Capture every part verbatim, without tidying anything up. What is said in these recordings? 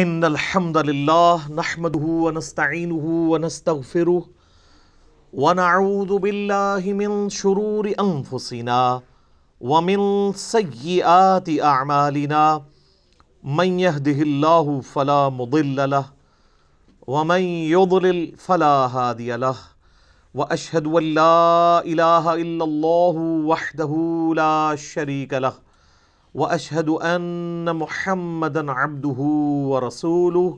इन्नल हम्दलिल्लाह नहमदुहु व नस्तईनुहु व नस्तगफिरुह व नऊज़ु बिल्लाहि मिन शुरूरि अंफुसिना व मिन सय्यिआति अअमालिना मन यहदिहिल्लाहु फला मुदिल्ल लह व मन युद्लिल फला हादिय लह व अशहदु अल्ला इलाहा इल्लल्लाहु वहदहु ला शरीक लह व अशहदु अन्न मुहम्मदन अब्दुहु व रसूलुहु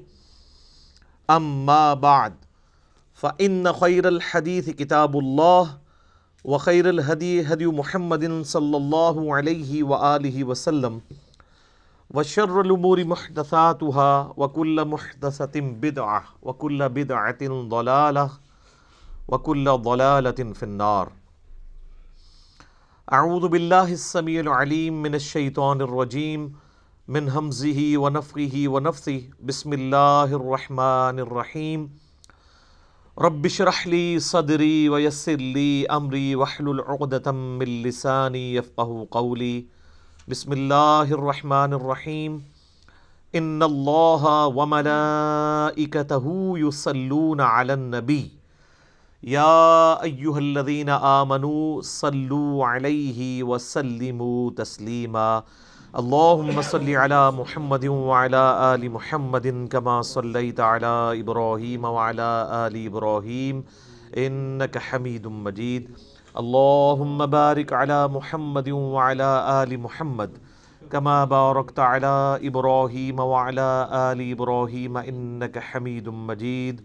अम्मा बाद फ़इन्न खैरल हदीस किताबुल्लाह व खैरल हदी हदी मुहम्मदिन सल्लल्लाहु अलैहि व आलिहि वसल्लम व शर्रुल उमूरि मुहदसातुहा व कुल्ल मुहदसतिन बिदअह व कुल्ल बिदअतिन दलालह व कुल्ल दलालतिन फ़िन्नार। अऊज़ु बिल्लाहि अस्समीउल अलीम मिनश शैतानिर रजीम मिन हमज़िही व नफ़्ख़िही व नफ़्सिही बिस्मिल्लाहिर रहमानिर रहीम। रब्बि इश्रह ली सदरी व यस्सिर ली अमरी वहलुल उक़दतम मिन लिसानी यफ़क़हू क़ौली। बिस्मिल्लाहिर रहमानिर रहीम। इन्नल्लाहा व मलाइकतहू युसल्लूना अलन नबी या अय्युहल्लज़ीना आमनू सल्लू अलैहि व सल्लिमू तस्लीमा। अल्लाहुम्मा सल्लि अला मुहम्मदिन व अला आलि मुहम्मदिन कमा सल्लैत अला इब्राहीम व अला आलि इब्राहीम इन्नका हमीदुम मजीद। अल्लाहुम्मा बारिक अला मुहम्मदिन व अला आलि मुहम्मद कमा बारकत अला इब्राहीम व अला आलि इब्राहीम इन्नका हमीदुम मजीद।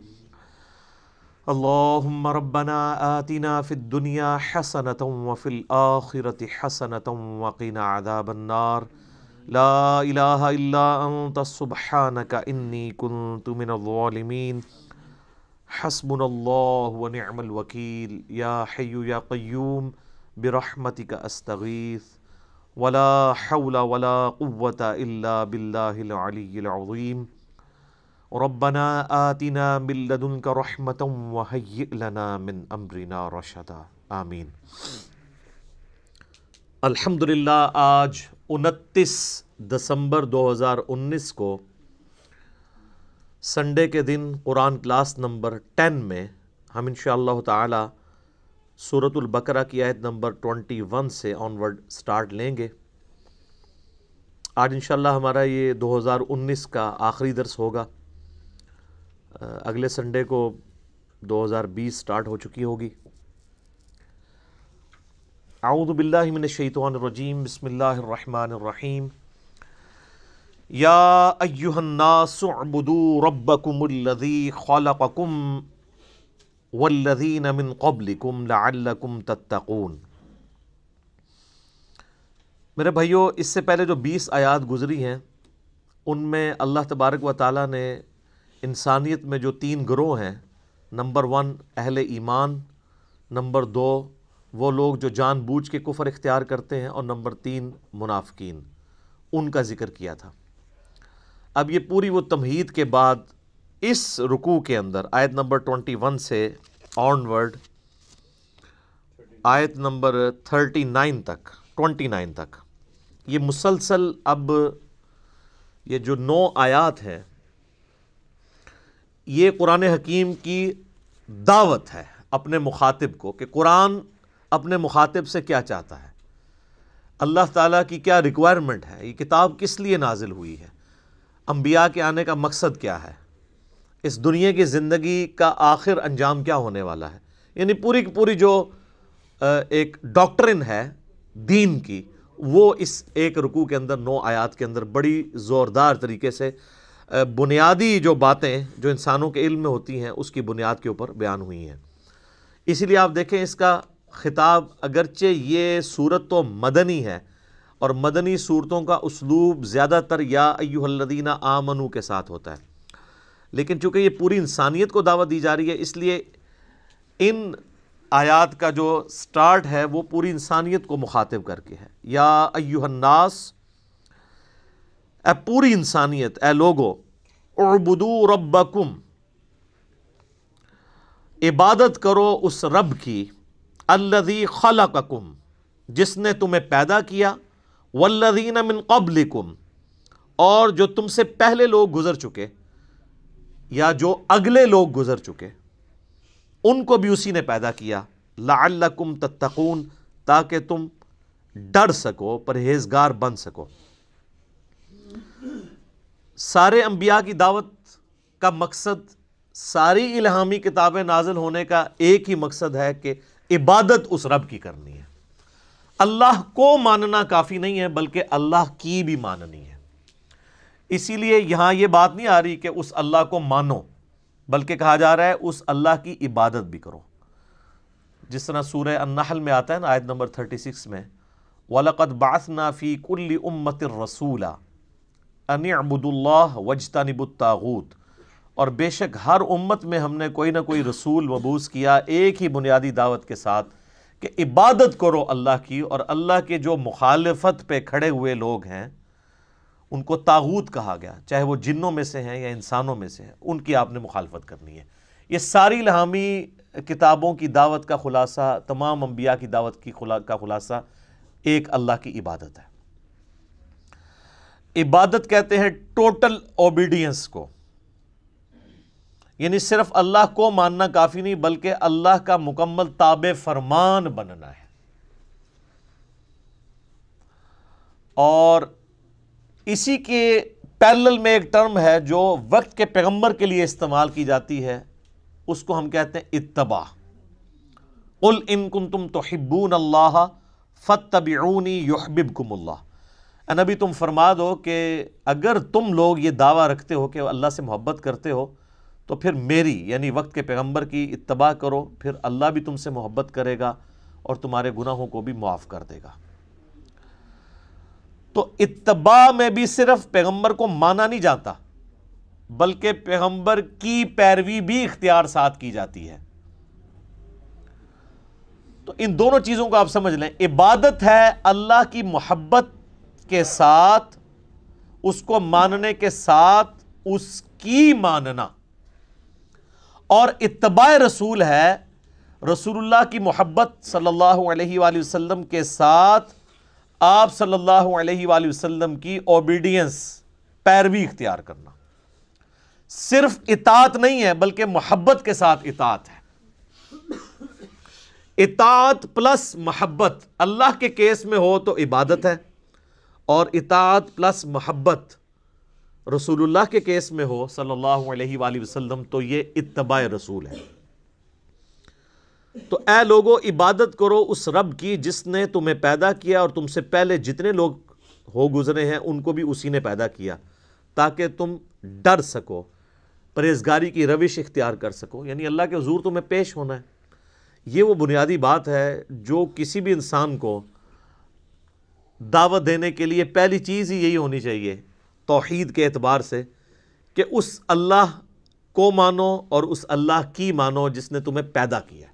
अल्लाहुम्मा रब्बना आतिना फ़िद दुनिया हसनतम व फ़िल आखिरति हसनतम व क़िना अज़ाबन्नार। ला इलाहा इल्ला अंत सुब्हानका इन्नी कुन्तु मिनज़-ज़ालिमीन। हस्बुनल्लाहु व निअमल वकील। या हय्यु या क़य्यूम बिरहमतिका अस्तगीथ। वला हौला वला क़ुव्वता इल्ला बिल्लाहिल अलिय्यिल अज़ीम। रब्बना आतिना मिन लदुनका रहमतम व हय्यि लना मिन अम्रिना रशदा। आमीन। अल्हम्दुलिल्लाह, आज उनतीस दिसंबर दो हज़ार उन्नीस को संडे के दिन कुरान क्लास नंबर टेन में हम इंशाअल्लाह ताला सूरतुल बकरा की आयत नंबर इक्कीस से ऑनवर्ड स्टार्ट लेंगे। आज इंशाअल्लाह हमारा ये दो हज़ार उन्नीस का आखिरी दर्स होगा। अगले संडे को दो हज़ार बीस स्टार्ट हो चुकी होगी। आऊज़ु बिल्लाहि मिनश शैतानिर रजीम। बिस्मिल्लाहिर रहमानिर रहीम। या अय्युहन नासु उबुदू रब्बकुमुल्लज़ी खलक़कुम वल्लज़ीना मिन क़ब्लिकुम लअल्लकुम तत्तक़ून। मेरे भाइयों, इससे पहले जो बीस आयात गुजरी हैं उनमें अल्लाह तबारक व ताला ने इंसानियत में जो तीन ग्रोह हैं, नंबर वन अहले ईमान, नंबर दो वो लोग जो जानबूझ के कुफर इख्तियार करते हैं, और नंबर तीन मुनाफिकीन, उनका ज़िक्र किया था। अब ये पूरी वो तमहीद के बाद इस रुकू के अंदर आयत नंबर ट्वेंटी वन से ऑनवर्ड आयत नंबर थर्टी नाइन तक ट्वेंटी नाइन तक ये मुसलसल अब ये जो नौ आयात हैं ये कुरान हकीम की दावत है अपने मुखातिब को कि कुरान अपने मुखातिब से क्या चाहता है, अल्लाह ताला की क्या रिक्वायरमेंट है, ये किताब किस लिए नाजिल हुई है, अम्बिया के आने का मकसद क्या है, इस दुनिया की ज़िंदगी का आखिर अंजाम क्या होने वाला है। यानी पूरी की पूरी जो एक डॉक्ट्रिन है दीन की वो इस एक रुकू के अंदर नौ आयात के अंदर बड़ी ज़ोरदार तरीके से बुनियादी जो बातें जो इंसानों के इल्म में होती हैं उसकी बुनियाद के ऊपर बयान हुई हैं। इसीलिए आप देखें इसका खिताब, अगरचे ये सूरत तो मदनी है और मदनी सूरतों का उसलूब ज़्यादातर या अय्युहल्लज़ीना आमनू के साथ होता है, लेकिन चूँकि ये पूरी इंसानियत को दावत दी जा रही है इसलिए इन आयात का जो स्टार्ट है वो पूरी इंसानियत को मुखातिब करके है। या अय्युहन्नास, ए पूरी इंसानियत, ए लोगो, उबुदू रब्बकुम, इबादत करो उस रब की, अल्लज़ी खलक़कुम, जिसने तुम्हें पैदा किया, वल्लज़ीना मिन क़ब्लिकुम, और जो तुमसे पहले लोग गुजर चुके या जो अगले लोग गुजर चुके उनको भी उसी ने पैदा किया, लअल्लकुम तत्तकून, ताकि तुम डर सको, परहेजगार बन सको। सारे अंबिया की दावत का मकसद, सारी इल्हामी किताबें नाजिल होने का एक ही मकसद है कि इबादत उस रब की करनी है। अल्लाह को मानना काफ़ी नहीं है बल्कि अल्लाह की भी माननी है। इसीलिए यहाँ ये बात नहीं आ रही कि उस अल्लाह को मानो, बल्कि कहा जा रहा है उस अल्लाह की इबादत भी करो। जिस तरह सूरह अन्नहल में आता है ना, आयत नंबर छत्तीस में, वलक़द बाअसना फ़ी कुल्लि उम्मतिर रसूला अन इअबुदुल्लाह वज्तनिबुत तागूत, और बेशक हर उम्मत में हमने कोई ना कोई रसूल मबूस किया एक ही बुनियादी दावत के साथ कि इबादत करो अल्लाह की, और अल्लाह के जो मुखालफत पे खड़े हुए लोग हैं उनको तागूत कहा गया, चाहे वो जिन्नों में से हैं या इंसानों में से हैं, उनकी आपने मुखालफत करनी है। ये सारी इल्हामी किताबों की दावत का खुलासा, तमाम अंबिया की दावत की खुला का खुलासा एक अल्लाह की इबादत है। इबादत कहते हैं टोटल ओबीडियंस को, यानी सिर्फ अल्लाह को मानना काफ़ी नहीं बल्कि अल्लाह का मुकम्मल ताबे फरमान बनना है। और इसी के पैरेलल में एक टर्म है जो वक्त के पैगंबर के लिए इस्तेमाल की जाती है, उसको हम कहते हैं इत्तबा। उल इन कुंतुम तुहिब्बून अल्लाह फत्तबिऊनी युहिब्बुकुमुल्लाह, नबी तुम फरमा दो कि अगर तुम लोग ये दावा रखते हो कि अल्लाह से मोहब्बत करते हो तो फिर मेरी यानी वक्त के पैगंबर की इत्तबा करो, फिर अल्लाह भी तुमसे मोहब्बत करेगा और तुम्हारे गुनाहों को भी माफ़ कर देगा। तो इत्तबा में भी सिर्फ पैगंबर को माना नहीं जाता बल्कि पैगंबर की पैरवी भी इख्तियार साथ की जाती है। तो इन दोनों चीज़ों को आप समझ लें, इबादत है अल्लाह की मोहब्बत के साथ, उसको मानने के साथ उसकी मानना, और इत्तबाए रसूल है रसूलुल्लाह की मोहब्बत सल्लल्लाहु अलैहि वसल्लम के साथ आप सल्लल्लाहु अलैहि वसल्लम की ओबीडियंस पैरवी इख्तियार करना। सिर्फ इतात नहीं है बल्कि मोहब्बत के साथ इतात है। इतात प्लस मोहब्बत अल्लाह के केस में हो तो इबादत है, और इतात प्लस मोहब्बत रसूलुल्लाह के केस में हो सल्लल्लाहु अलैहि वसल्लम तो ये इत्तबाए रसूल है। तो ऐ लोगों, इबादत करो उस रब की जिसने तुम्हें पैदा किया और तुमसे पहले जितने लोग हो गुजरे हैं उनको भी उसी ने पैदा किया, ताकि तुम डर सको, परहेजगारी की रविश इख्तियार कर सको, यानी अल्लाह के हुजूर तुम्हें पेश होना है। ये वो बुनियादी बात है जो किसी भी इंसान को दावत देने के लिए पहली चीज़ ही यही होनी चाहिए तौहीद के एतबार से, कि उस अल्लाह को मानो और उस अल्लाह की मानो जिसने तुम्हें पैदा किया।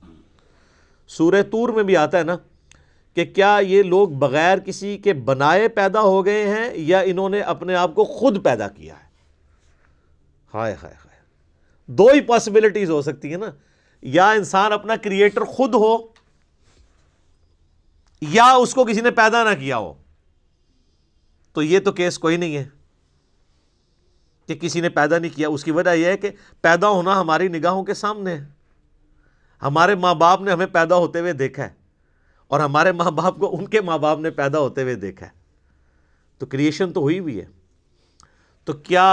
सूरह तूर में भी आता है ना कि क्या ये लोग बग़ैर किसी के बनाए पैदा हो गए हैं या इन्होंने अपने आप को खुद पैदा किया है। हाय हाय हाय, दो ही पॉसिबिलिटीज़ हो सकती है ना, या इंसान अपना क्रिएटर खुद हो या उसको किसी ने पैदा ना किया हो। तो ये तो केस कोई नहीं है कि किसी ने पैदा नहीं किया। उसकी वजह यह है कि पैदा होना हमारी निगाहों के सामने है, हमारे माँ बाप ने हमें पैदा होते हुए देखा है और हमारे माँ बाप को उनके माँ बाप ने पैदा होते हुए देखा है, तो क्रिएशन तो हुई हुई है। तो क्या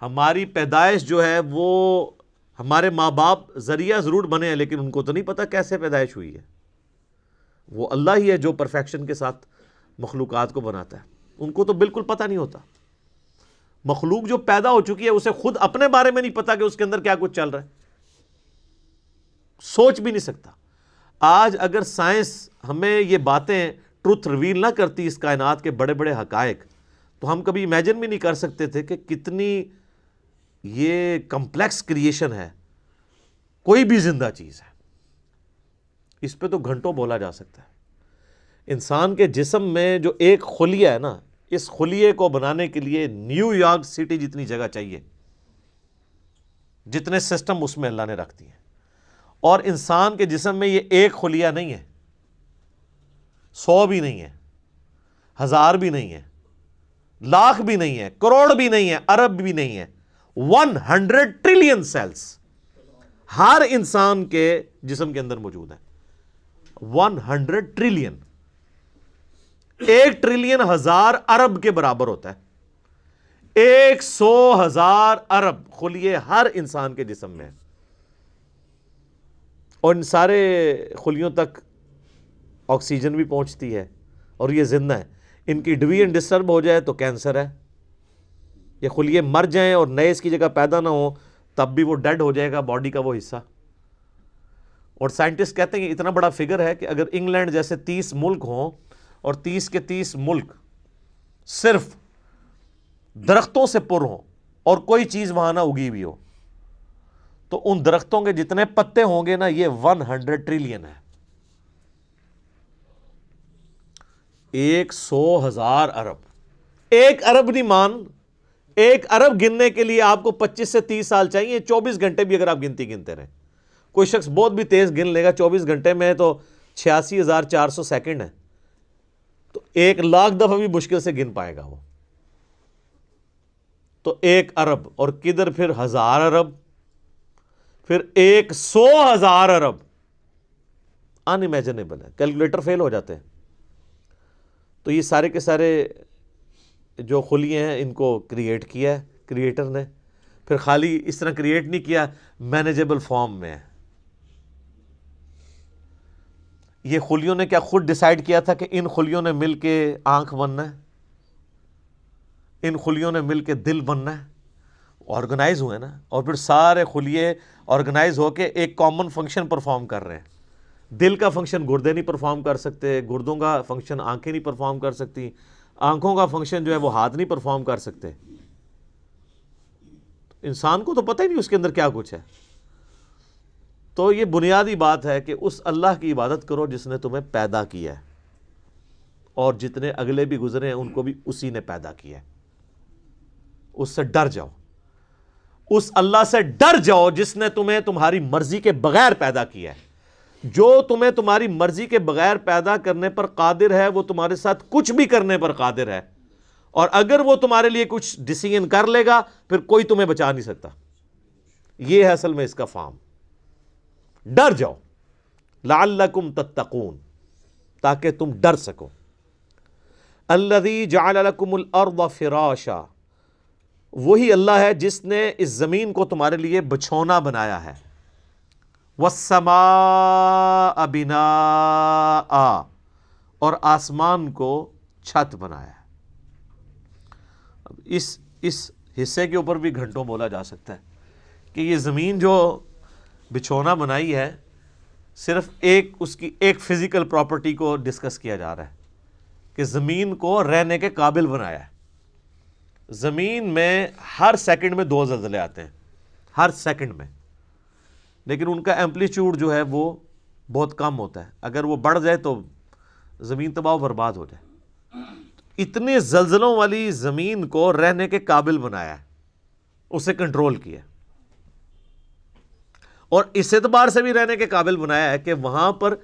हमारी पैदाइश जो है वो हमारे माँ बाप ज़रिया ज़रूर बने हैं लेकिन उनको तो नहीं पता कैसे पैदाइश हुई है। वो अल्लाह ही है जो परफेक्शन के साथ मखलूक़ात को बनाता है, उनको तो बिल्कुल पता नहीं होता। मखलूक जो पैदा हो चुकी है उसे खुद अपने बारे में नहीं पता कि उसके अंदर क्या कुछ चल रहा है, सोच भी नहीं सकता। आज अगर साइंस हमें ये बातें ट्रुथ रिवील ना करती इस कायनात के बड़े बड़े हकायक, तो हम कभी इमेजिन भी नहीं कर सकते थे कि कितनी ये कम्प्लेक्स क्रिएशन है। कोई भी जिंदा चीज़ है, इस पे तो घंटों बोला जा सकता है। इंसान के जिस्म में जो एक खुलिया है ना, इस खुलिये को बनाने के लिए न्यूयॉर्क सिटी जितनी जगह चाहिए, जितने सिस्टम उसमें अल्लाह ने रख दिए हैं। और इंसान के जिस्म में ये एक खुलिया नहीं है, सौ भी नहीं है, हज़ार भी नहीं है, लाख भी नहीं है, करोड़ भी नहीं है, अरब भी नहीं है, वन हंड्रेड ट्रिलियन सेल्स हर इंसान के जिस्म के अंदर मौजूद है। वन हंड्रेड ट्रिलियन, एक ट्रिलियन हजार अरब के बराबर होता है। एक सौ हजार अरब खुलिये हर इंसान के जिस्म में है, और इन सारे खुलियों तक ऑक्सीजन भी पहुंचती है और ये जिंदा है। इनकी डिवीजन डिस्टर्ब हो जाए तो कैंसर है। ये खुलिये मर जाएं और नए इसकी जगह पैदा ना हो तब भी वो डेड हो जाएगा, बॉडी का वो हिस्सा। और साइंटिस्ट कहते हैं कि इतना बड़ा फिगर है कि अगर इंग्लैंड जैसे तीस मुल्क हों और तीस के तीस मुल्क सिर्फ दरख्तों से पुर हों और कोई चीज़ वहाँ ना उगी हुई हो, तो उन दरख्तों के जितने पत्ते होंगे ना, ये वन हंड्रेड ट्रिलियन है। एक सौ हजार अरब, एक अरब नहीं मान, एक अरब गिनने के लिए आपको पच्चीस से तीस साल चाहिए। चौबीस घंटे भी अगर आप गिनती गिनते रहें, कोई शख्स बहुत भी तेज गिन लेगा, चौबीस घंटे में तो छियासी हजार चार सौ सेकेंड है, तो एक लाख दफा भी मुश्किल से गिन पाएगा वो। तो एक अरब, और किधर फिर हजार अरब, फिर एक सौ हजार अरब, अनइमेजिनेबल है, कैलकुलेटर फेल हो जाते हैं। तो ये सारे के सारे जो खुलिए हैं इनको क्रिएट किया है क्रिएटर ने। फिर खाली इस तरह क्रिएट नहीं किया, मैनेजेबल फॉर्म में है। ये खुलियों ने क्या खुद डिसाइड किया था कि इन खुलियों ने मिलके आंख बनना है, इन खुलियों ने मिलके दिल बनना है? ऑर्गेनाइज हुए ना, और फिर सारे खुलिए ऑर्गेनाइज होके एक कॉमन फंक्शन परफॉर्म कर रहे हैं। दिल का फंक्शन गुर्दे नहीं परफॉर्म कर सकते, गुर्दों का फंक्शन आंखें नहीं परफॉर्म कर सकती, आंखों का फंक्शन जो है वो हाथ नहीं परफॉर्म कर सकते। इंसान को तो पता ही नहीं उसके अंदर क्या कुछ है। तो ये बुनियादी बात है कि उस अल्लाह की इबादत करो जिसने तुम्हें पैदा किया है, और जितने अगले भी गुजरे हैं उनको भी उसी ने पैदा किया है। उससे डर जाओ, उस अल्लाह से डर जाओ जिसने तुम्हें तुम्हारी मर्जी के बगैर पैदा किया है। जो तुम्हें तुम्हारी मर्जी के बगैर पैदा करने पर कादिर है, वो तुम्हारे साथ कुछ भी करने पर कादिर है, और अगर वो तुम्हारे लिए कुछ डिसीजन कर लेगा फिर कोई तुम्हें बचा नहीं सकता। ये है असल में इसका फार्म। डर जाओ, लअल्लकुम तत्तकून, ताकि तुम डर सको। अल्लज़ी जअल लकुमुल अर्ज़ फ़िराशा, वही अल्लाह है जिसने इस ज़मीन को तुम्हारे लिए बिछौना बनाया है। वस्समाअ बिनाआ, और आसमान को छत बनाया है। इस इस हिस्से के ऊपर भी घंटों बोला जा सकता है कि ये ज़मीन जो बिछौना बनाई है, सिर्फ एक उसकी एक फ़िज़िकल प्रॉपर्टी को डिस्कस किया जा रहा है कि ज़मीन को रहने के काबिल बनाया है। ज़मीन में हर सेकंड में दो ज़लज़ले आते हैं, हर सेकंड में, लेकिन उनका एम्पलीट्यूड जो है वो बहुत कम होता है। अगर वो बढ़ जाए तो ज़मीन तबाह बर्बाद हो जाए। इतने ज़लज़लों वाली ज़मीन को रहने के काबिल बनाया है, उसे कंट्रोल किया, और इस एतबार से भी रहने के काबिल बनाया है कि वहाँ पर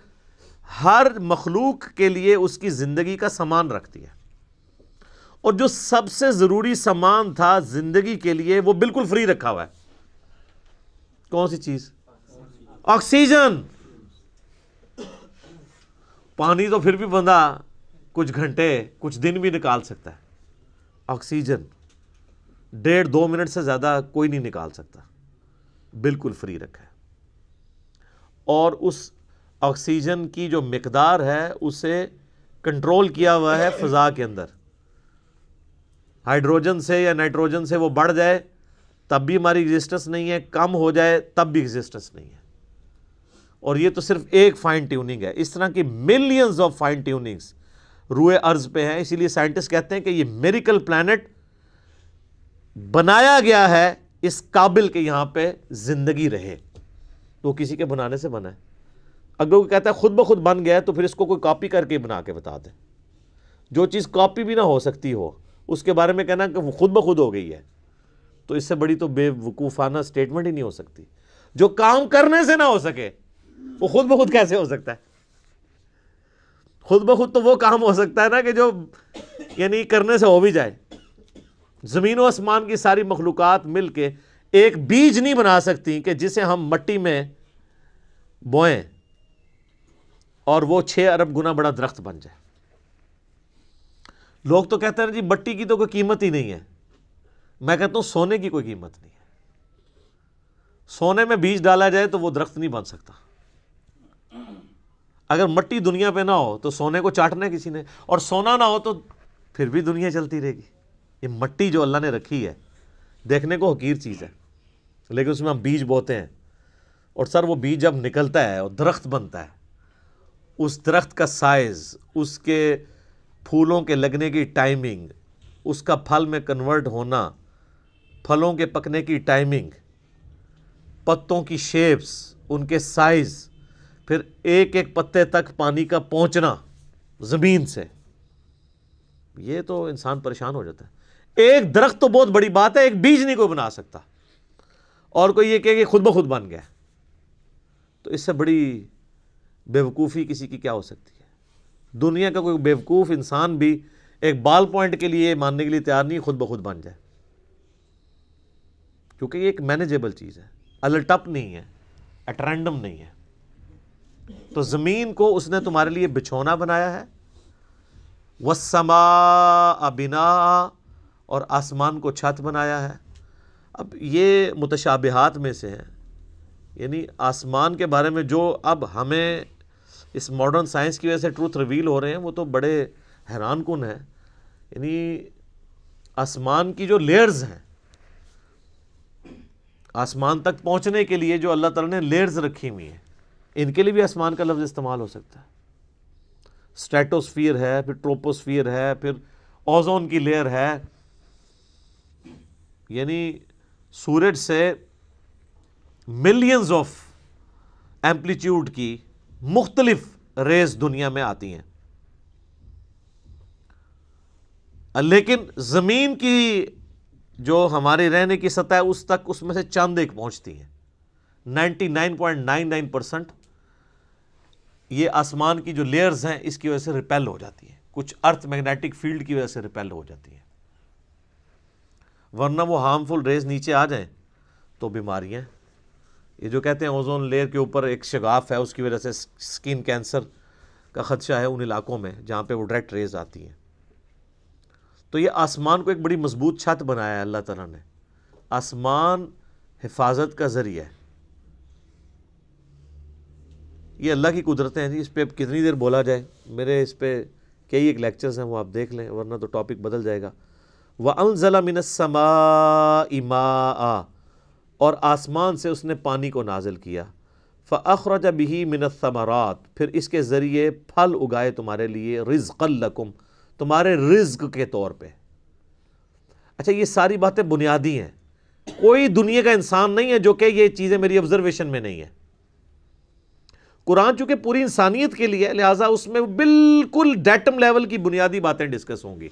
हर मखलूक के लिए उसकी ज़िंदगी का सामान रख दिया, और जो सबसे ज़रूरी सामान था ज़िंदगी के लिए वो बिल्कुल फ्री रखा हुआ है। कौन सी चीज़? ऑक्सीजन। पानी तो फिर भी बंदा कुछ घंटे कुछ दिन भी निकाल सकता है, ऑक्सीजन डेढ़ दो मिनट से ज़्यादा कोई नहीं निकाल सकता, बिल्कुल फ्री रखा है। और उस ऑक्सीजन की जो मिकदार है उसे कंट्रोल किया हुआ है फ़िज़ा के अंदर। हाइड्रोजन से या नाइट्रोजन से वो बढ़ जाए तब भी हमारी एग्जिस्टेंस नहीं है, कम हो जाए तब भी एग्जिस्टेंस नहीं है। और ये तो सिर्फ एक फाइन ट्यूनिंग है, इस तरह की मिलियंस ऑफ फाइन ट्यूनिंग्स रूए अर्ज पे हैं। इसीलिए साइंटिस्ट कहते हैं कि ये मिरेकल प्लैनेट बनाया गया है इस काबिल के यहाँ पे जिंदगी रहे। तो किसी के बनाने से बना है, अगर वो कहता है खुद ब खुद बन गया है तो फिर इसको कोई कॉपी करके बना के बता दे। जो चीज़ कॉपी भी ना हो सकती हो उसके बारे में कहना कि वो खुद ब खुद हो गई है, तो इससे बड़ी तो बेवकूफ़ाना स्टेटमेंट ही नहीं हो सकती। जो काम करने से ना हो सके वो खुद ब खुद कैसे हो सकता है? खुद ब खुद तो वो काम हो सकता है ना कि जो यानी करने से हो भी जाए। ज़मीन और आसमान की सारी मखलूक़ात मिल के एक बीज नहीं बना सकती कि जिसे हम मट्टी में बोएं और वो छः अरब गुना बड़ा दरख्त बन जाए। लोग तो कहते हैं जी मट्टी की तो कोई कीमत ही नहीं है। मैं कहता हूँ सोने की कोई कीमत नहीं है। सोने में बीज डाला जाए तो वो दरख्त नहीं बन सकता। अगर मट्टी दुनिया पे ना हो तो सोने को चाटना किसी ने, और सोना ना हो तो फिर भी दुनिया चलती रहेगी। ये मट्टी जो अल्लाह ने रखी है देखने को हकीर चीज़ है, लेकिन उसमें हम बीज बोते हैं और सर वो बीज जब निकलता है और दरख्त बनता है, उस दरख्त का साइज़, उसके फूलों के लगने की टाइमिंग, उसका फल में कन्वर्ट होना, फलों के पकने की टाइमिंग, पत्तों की शेप्स, उनके साइज़, फिर एक एक पत्ते तक पानी का पहुंचना ज़मीन से, ये तो इंसान परेशान हो जाता है। एक दरख्त तो बहुत बड़ी बात है, एक बीज नहीं कोई बना सकता और कोई ये कहे कि खुद ब खुद बन गया, तो इससे बड़ी बेवकूफ़ी किसी की क्या हो सकती है। दुनिया का कोई बेवकूफ़ इंसान भी एक बाल पॉइंट के लिए मानने के लिए तैयार नहीं खुद ब खुद बन जाए, क्योंकि ये एक मैनेजेबल चीज़ है, अलटप नहीं है, एट रैंडम नहीं है। तो ज़मीन को उसने तुम्हारे लिए बिछौना बनाया है, वस्समा बिना, और आसमान को छत बनाया है। अब ये मुतशाबिहात में से है, यानी आसमान के बारे में जो अब हमें इस मॉडर्न साइंस की वजह से ट्रूथ रिवील हो रहे हैं वो तो बड़े हैरान कुन है। यानी आसमान की जो लेयर्स हैं, आसमान तक पहुंचने के लिए जो अल्लाह ताला ने लेयर्स रखी हुई हैं, इनके लिए भी आसमान का लफ्ज़ इस्तेमाल हो सकता है। स्ट्रेटोस्फीयर है, फिर ट्रोपोस्फीयर है, फिर ओजोन की लेयर है। यानी सूरज से मिलियंस ऑफ एम्पलीट्यूड की मुख्तलिफ रेस दुनिया में आती हैं, लेकिन ज़मीन की जो हमारे रहने की सतह है उस तक उसमें से चंद एक पहुंचती है। निन्यानवे पॉइंट नाइन नाइन परसेंट ये आसमान की जो लेयर्स हैं इसकी वजह से रिपेल हो जाती है, कुछ अर्थ मैग्नेटिक फील्ड की वजह से रिपेल हो जाती है, वरना वो हार्मफुल रेज नीचे आ जाएं तो बीमारियां, ये जो कहते हैं ओजोन लेयर के ऊपर एक शगाफ है उसकी वजह से स्किन कैंसर का ख़दशा है उन इलाकों में जहाँ पर वो डायरेक्ट रेज आती हैं। तो ये आसमान को एक बड़ी मजबूत छत बनाया है अल्लाह ताला ने। आसमान हिफाजत का ज़रिया है, ये अल्लाह की कुदरतें हैं जी। इस पर कितनी देर बोला जाए, मेरे इस पर कई एक लेक्चर्स हैं वो आप देख लें, वरना तो टॉपिक बदल जाएगा। वअनज़ला मिनस्समाइ माअ, और आसमान से उसने पानी को नाजिल किया। फ़अख़रज बिही मिनस्समरात, फिर इसके ज़रिए फल उगाए तुम्हारे लिए, रिज़्क़ल लकुम, तुम्हारे रिज्क के तौर पे। अच्छा, ये सारी बातें बुनियादी हैं, कोई दुनिया का इंसान नहीं है जो कि ये चीज़ें मेरी ऑब्जर्वेशन में नहीं है। कुरान चूंकि पूरी इंसानियत के लिए है, लिहाजा उसमें बिल्कुल डेटम लेवल की बुनियादी बातें डिस्कस होंगी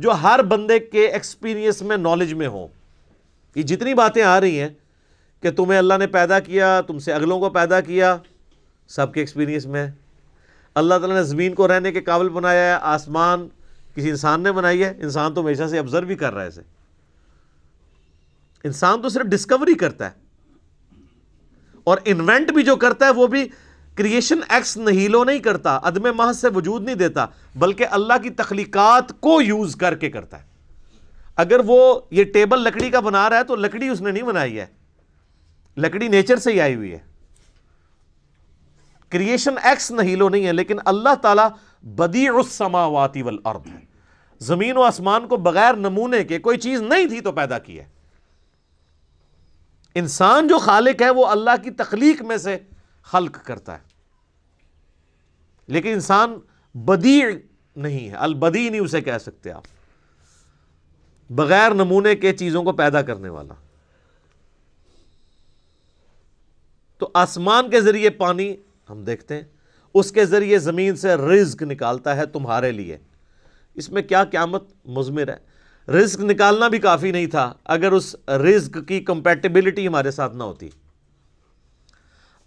जो हर बंदे के एक्सपीरियंस में, नॉलेज में हो। ये जितनी बातें आ रही हैं कि तुम्हें अल्लाह ने पैदा किया, तुमसे अगलों को पैदा किया, सबके एक्सपीरियंस में। अल्लाह ताला ने ज़मीन को रहने के काबिल बनाया है, आसमान किसी इंसान ने बनाई है, इंसान तो हमेशा से ऑब्जर्व भी कर रहा है इसे, इंसान तो सिर्फ डिस्कवरी करता है, और इन्वेंट भी जो करता है वो भी क्रिएशन एक्स नहीलो नहीं करता, अदम महज से वजूद नहीं देता, बल्कि अल्लाह की तख्लीकात को यूज़ करके करता है। अगर वो ये टेबल लकड़ी का बना रहा है तो लकड़ी उसने नहीं बनाई है, लकड़ी नेचर से ही आई हुई है। क्रिएशन एक्स नहीलो नहीं है, लेकिन अल्लाह ताला बदीउस समावाति वल अर्द है, ज़मीन और आसमान को बगैर नमूने के, कोई चीज़ नहीं थी तो पैदा की है। इंसान जो खालिक है वो अल्लाह की तख्लीक में से खल्क करता है, लेकिन इंसान बदी नहीं है, अलबदी नहीं उसे कह सकते आप, बगैर नमूने के चीज़ों को पैदा करने वाला। तो आसमान के ज़रिए पानी हम देखते हैं, उसके ज़रिए ज़मीन से रिज्क निकालता है तुम्हारे लिए। इसमें क्या क़यामत मुज़मिर है। रिज्क निकालना भी काफ़ी नहीं था अगर उस रिज्क की कंपैटिबिलिटी हमारे साथ ना होती।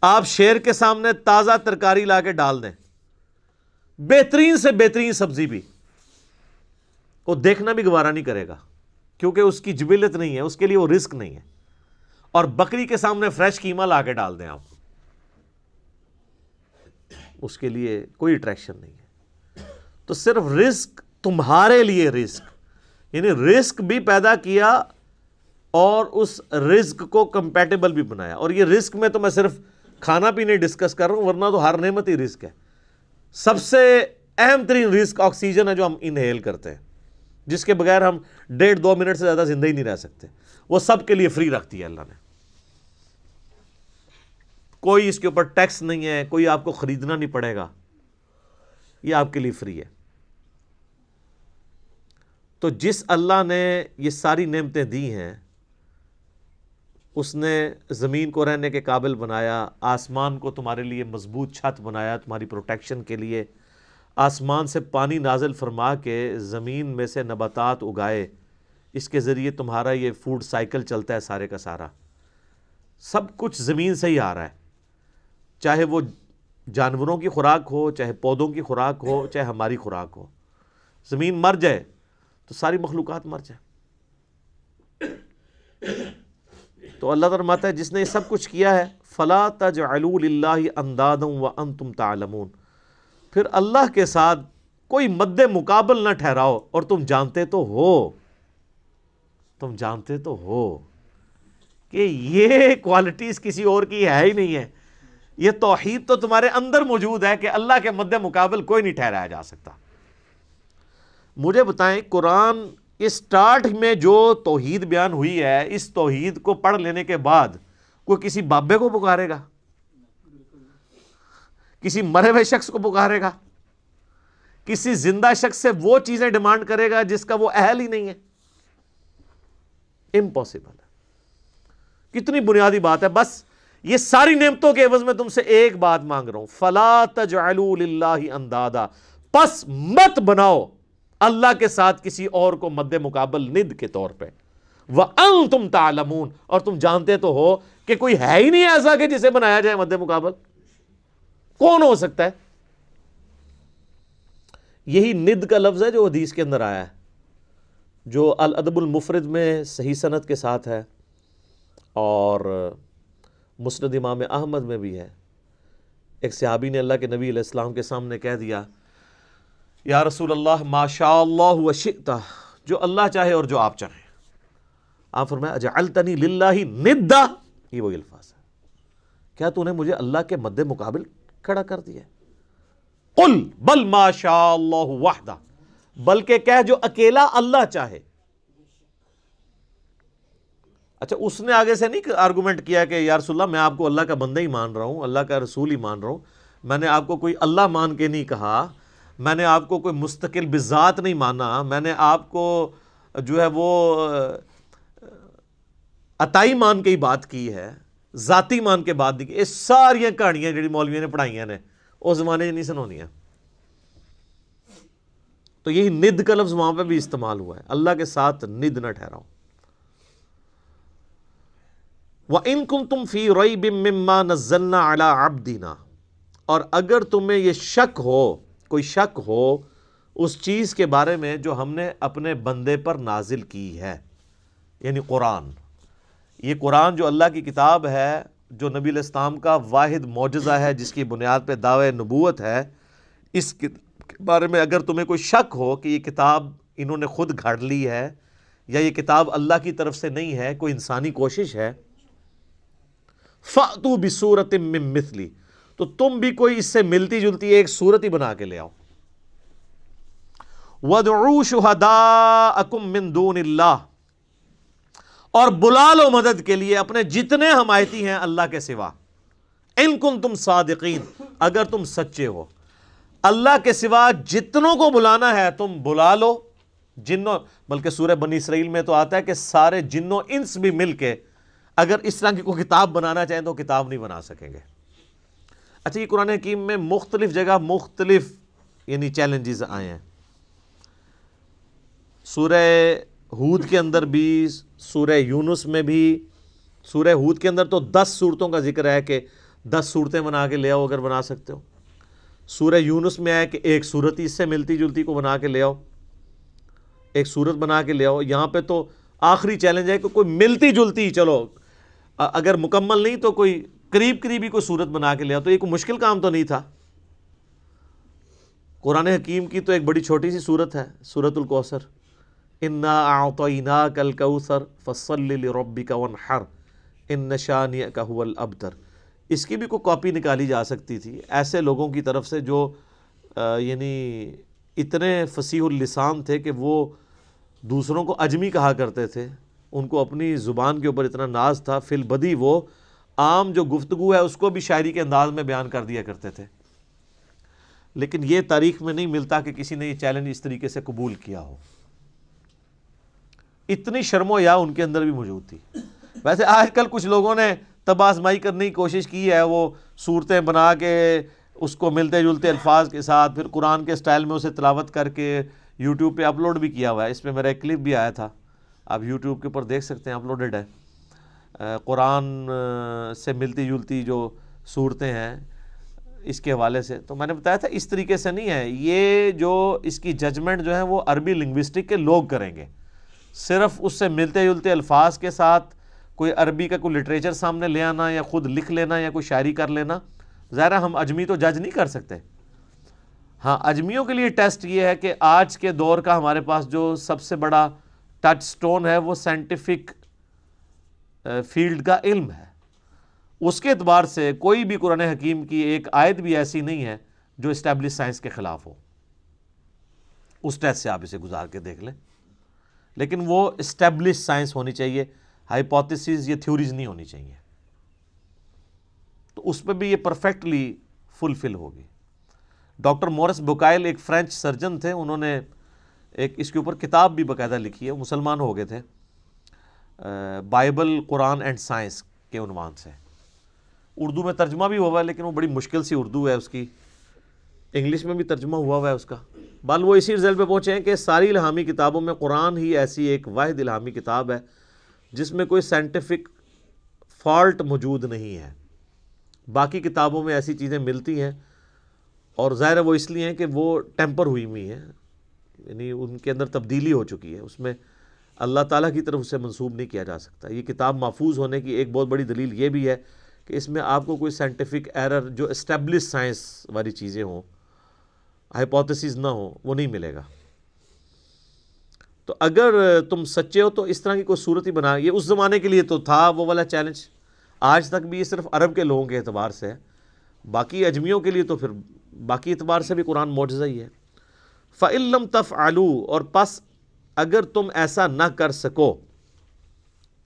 आप शेर के सामने ताज़ा तरकारी ला के डाल दें, बेहतरीन से बेहतरीन सब्ज़ी भी, वो देखना भी गवारा नहीं करेगा, क्योंकि उसकी जबिलत नहीं है, उसके लिए वो रिस्क नहीं है। और बकरी के सामने फ्रेश कीमा ला के डाल दें आप, उसके लिए कोई अट्रैक्शन नहीं है। तो सिर्फ रिस्क, तुम्हारे लिए रिस्क, यानी रिस्क भी पैदा किया और उस रिस्क को कंपैटिबल भी बनाया। और ये रिस्क में तो मैं सिर्फ खाना पीने डिस्कस कर रहा हूँ, वरना तो हर नेमत ही रिस्क है। सबसे अहम तरीन रिस्क ऑक्सीजन है जो हम इनहेल करते हैं, जिसके बगैर हम डेढ़ दो मिनट से ज़्यादा जिंदा ही नहीं रह सकते। वो सबके लिए फ्री रख दिया अल्लाह ने, कोई इसके ऊपर टैक्स नहीं है, कोई आपको ख़रीदना नहीं पड़ेगा, ये आपके लिए फ्री है। तो जिस अल्लाह ने ये सारी नेमतें दी हैं, उसने ज़मीन को रहने के काबिल बनाया, आसमान को तुम्हारे लिए मजबूत छत बनाया तुम्हारी प्रोटेक्शन के लिए, आसमान से पानी नाजिल फरमा के ज़मीन में से नबातात उगाए, इसके ज़रिए तुम्हारा ये फूड साइकिल चलता है सारे का सारा। सब कुछ ज़मीन से ही आ रहा है, चाहे वो जानवरों की खुराक हो, चाहे पौधों की खुराक हो, चाहे हमारी खुराक हो। ज़मीन मर जाए तो सारी मखलूक़ात मर जाए। तो अल्लाह फरमाता है जिसने ये सब कुछ किया है, फ़ला तजअलू लिल्लाहि अंदादन व अंतुम तालमून, फिर अल्लाह के साथ कोई मद्दे मुकाबल ना ठहराओ और तुम जानते तो हो, तुम जानते तो हो कि ये क्वालिटीज़ किसी और की है ही नहीं है। ये तौहीद तो तुम्हारे अंदर मौजूद है कि अल्लाह के मद्दे मुकाबल कोई नहीं ठहराया जा सकता। मुझे बताएं, कुरान इस स्टार्ट में जो तौहीद बयान हुई है, इस तौहीद को पढ़ लेने के बाद कोई किसी बाबे को पुकारेगा, किसी मरे हुए शख्स को पुकारेगा, किसी जिंदा शख्स से वो चीज़ें डिमांड करेगा जिसका वो अहल ही नहीं है? इम्पॉसिबल है। कितनी बुनियादी बात है। बस ये सारी नेमतों के एवज में तुमसे एक बात मांग रहा हूं, फला तजअलू लिल्लाहि अंदादा, बस मत बनाओ अल्लाह के साथ किसी और को मद्दे मुकाबल निद के तौर पे, व अंतुम तालमून, और तुम जानते तो हो कि कोई है ही नहीं ऐसा कि जिसे बनाया जाए मद्दे मुकाबल। कौन हो सकता है? यही निद का लफ्ज़ है जो हदीस के अंदर आया है, जो अल अदबुल मुफ़रिद में सही सनद के साथ है और मुस्नद इमाम अहमद में भी है। एक सहाबी ने अल्लाह के नबी अलैहिस्सलाम के सामने कह दिया, या रसूल अल्लाह माशा अल्लाह व शिता, जो अल्लाह चाहे और जो आप चाहें। आप फरमाया, अजअलतनी लिल्लाहि निद्दा, ये वही अल्फाज है, क्या तूने मुझे अल्लाह के मद्दे मुकाबिल खड़ा कर दिया? कुल बल माशा अल्लाह वहदा, बल्कि क्या, जो अकेला अल्लाह चाहे। अच्छा, उसने आगे से नहीं आर्गूमेंट किया कि या रसूल अल्लाह, मैं आपको अल्लाह का बंदा ही मान रहा हूँ, अल्लाह का रसूल ही मान रहा हूँ, मैंने आपको कोई अल्लाह मान के नहीं कहा, मैंने आपको कोई मुस्तकिल बिज़ात नहीं माना, मैंने आपको जो है वो अताई मान के ही बात की है, ज़ाती मान के बात दी। ये सारियाँ कहानियाँ जी मौलवियों ने पढ़ाइया ने उस जमाने नहीं सुनानियाँ। तो यही निद का लफ्ज़ वहाँ पर भी इस्तेमाल हुआ है, अल्लाह के साथ निद ना ठहराओ। व इन कुंतुम फी रैबिम मिम्मा नज़्ज़लना अला अब्दीना, और अगर तुम्हें ये शक हो, कोई शक हो उस चीज़ के बारे में जो हमने अपने बंदे पर नाजिल की है, यानी कुरान। ये कुरान जो अल्लाह की किताब है, जो नबी अलैहिस्सलाम का वाहिद मौजज़ा है, जिसकी बुनियाद पर दावे नबूवत है, इस के बारे में अगर तुम्हें कोई शक हो कि ये किताब इन्होंने ख़ुद घड़ ली है या ये किताब अल्लाह की तरफ से नहीं है, कोई इंसानी कोशिश है, फ़ातू बिसूरतिम मिन मिस्ली, तो तुम भी कोई इससे मिलती जुलती एक सूरत ही बना के ले आओ। वदऊ शुहदाअकुम मिन दूनिल्लाह, और बुला लो मदद के लिए अपने जितने हमायती हैं अल्लाह के सिवा। इन कुंतुम सादिकीन, अगर तुम सच्चे हो। अल्लाह के सिवा जितनों को बुलाना है तुम बुला लो, जिन्नों, बल्कि सूरह बनी इसराइल में तो आता है कि सारे जिन्नों इंस भी मिलके अगर इस तरह की कोई किताब बनाना चाहें तो किताब नहीं बना सकेंगे। अच्छा, ये कुरान हकीम में मुख्तलिफ जगह मुख्तलिफ यानी चैलेंजेस आए हैं। सूरह हूद के अंदर भी, सूरह यूनुस में भी। सूरह हूद के अंदर तो दस सूरतों का जिक्र है कि दस सूरतें बना के ले आओ अगर बना सकते हो। सूरह यूनुस में आया कि एक सूरत इससे मिलती जुलती को बना के ले आओ, एक सूरत बना के ले आओ। यहाँ पे तो आखिरी चैलेंज है कि कोई मिलती जुलती, चलो अगर मुकम्मल नहीं तो कोई करीब करीब ही कोई सूरत बना के ले आओ। तो ये कोई मुश्किल काम तो नहीं था। कुरान हकीम की तो एक बड़ी छोटी सी सूरत है, सूरतुल कौसर, इन्ना अअतयनाकल कौसर फसल्लि लिरब्बिका वन्हर इन्न शानियका हुवल अबतर। इसकी भी कोई कॉपी निकाली जा सकती थी ऐसे लोगों की तरफ से जो यानी इतने फसीहुल लिसान थे कि वो दूसरों को अजमी कहा करते थे, उनको अपनी ज़ुबान के ऊपर इतना नाज था, फिल बदी वो आम जो गुफ्तगू है उसको भी शायरी के अंदाज में बयान कर दिया करते थे। लेकिन ये तारीख में नहीं मिलता कि किसी ने ये चैलेंज इस तरीके से कबूल किया हो। इतनी शर्मोया उनके अंदर भी मौजूद थी। वैसे आजकल कुछ लोगों ने तबासमाई करने की कोशिश की है, वो सूरतें बना के उसको मिलते जुलते अल्फाज के साथ फिर कुरान के स्टाइल में उसे तिलावत करके यूट्यूब पे अपलोड भी किया हुआ है। इस पर मेरा एक क्लिप भी आया था, आप यूट्यूब के ऊपर देख सकते हैं, अपलोडेड है। कुरान से मिलती जुलती जो सूरतें हैं इसके हवाले से तो मैंने बताया था इस तरीके से नहीं है। ये जो इसकी जजमेंट जो है वो अरबी लिंग्विस्टिक के लोग करेंगे। सिर्फ उससे मिलते जुलते अल्फाज के साथ कोई अरबी का कोई लिटरेचर सामने ले आना या ख़ुद लिख लेना या कोई शायरी कर लेना, ज़ाहिर हम अजमी तो जज नहीं कर सकते। हाँ, अजमियों के लिए टेस्ट ये है कि आज के दौर का हमारे पास जो सबसे बड़ा टच स्टोन है वो साइंटिफिक फील्ड का इल्म है। उसके एतबार से कोई भी कुरान हकीम की एक आयत भी ऐसी नहीं है जो इस्टेब्लिश साइंस के ख़िलाफ़ हो। उस टेस्ट से आप इसे गुजार के देख लें, लेकिन वो इस्टेब्लिश साइंस होनी चाहिए, हाइपोथेसिस या थ्योरीज नहीं होनी चाहिए। तो उस पर भी ये परफेक्टली फुलफिल होगी। डॉक्टर मॉरिस बुकाइल एक फ्रेंच सर्जन थे, उन्होंने एक इसके ऊपर किताब भी बाकायदा लिखी है, मुसलमान हो गए थे, बाइबल कुरान एंड साइंस के उन्वान से। उर्दू में तर्जमा भी हुआ है, लेकिन वो बड़ी मुश्किल सी उर्दू है उसकी। इंग्लिश में भी तर्जमा हुआ हुआ है उसका। बाल वो इसी रिजल्ट पे पहुँचे हैं कि सारी इल्हामी किताबों में कुरान ही ऐसी एक वाहिद इल्हामी किताब है जिसमें कोई साइंटिफिक फॉल्ट मौजूद नहीं है। बाकी किताबों में ऐसी चीज़ें मिलती हैं और ज़ाहिर है वो इसलिए हैं कि वो टेम्पर हुई हुई हैं, यानी उनके अंदर तब्दीली हो चुकी है, उसमें अल्लाह ताला की तरफ उसे मंसूब नहीं किया जा सकता। ये किताब महफूज होने की एक बहुत बड़ी दलील ये भी है कि इसमें आपको कोई साइंटिफिक एरर जो इस्टेब्लिश साइंस वाली चीज़ें हों, हाइपोथेसिस ना हो, वो नहीं मिलेगा। तो अगर तुम सच्चे हो तो इस तरह की कोई सूरत ही बना। ये उस ज़माने के लिए तो था वो वाला चैलेंज, आज तक भी ये सिर्फ अरब के लोगों के एतबार से है, बाकी अजमियों के लिए तो फिर बाकी एतबार से भी कुरान मौजज़ा ही है। फ़इल्लम तफ़अलू, और पस अगर तुम ऐसा ना कर सको,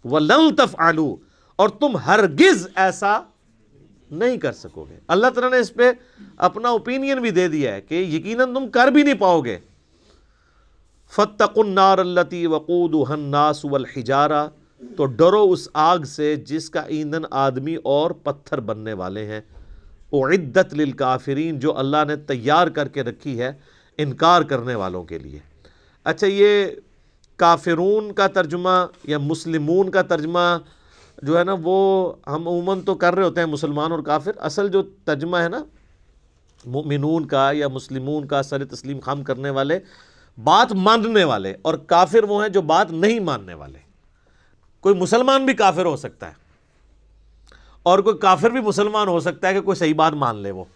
वलन तफ़अलू, और तुम हरगिज़ ऐसा नहीं कर सकोगे। अल्लाह ताला ने इस पर अपना ओपिनियन भी दे दिया है कि यकीनन तुम कर भी नहीं पाओगे। फ़त्तक़ुन्नार अल्लती वक़ूदुहन्नास वल हिजारा, तो डरो उस आग से जिसका ईंधन आदमी और पत्थर बनने वाले हैं। उइद्दत लिल काफ़िरीन, जो अल्लाह ने तैयार करके रखी है इनकार करने वालों के लिए। अच्छा, ये काफिरून का तर्जुमा या मुस्लिमून का तर्जुमा जो है ना, वो हम उमूमन तो कर रहे होते हैं मुसलमान और काफिर। असल जो तर्जुमा है ना मुमिनून का या मुस्लिमून का, सर तस्लीम खम करने वाले, बात मानने वाले, और काफिर वो हैं जो बात नहीं मानने वाले। कोई मुसलमान भी काफिर हो सकता है और कोई काफिर भी मुसलमान हो सकता है कि कोई सही बात मान ले। वो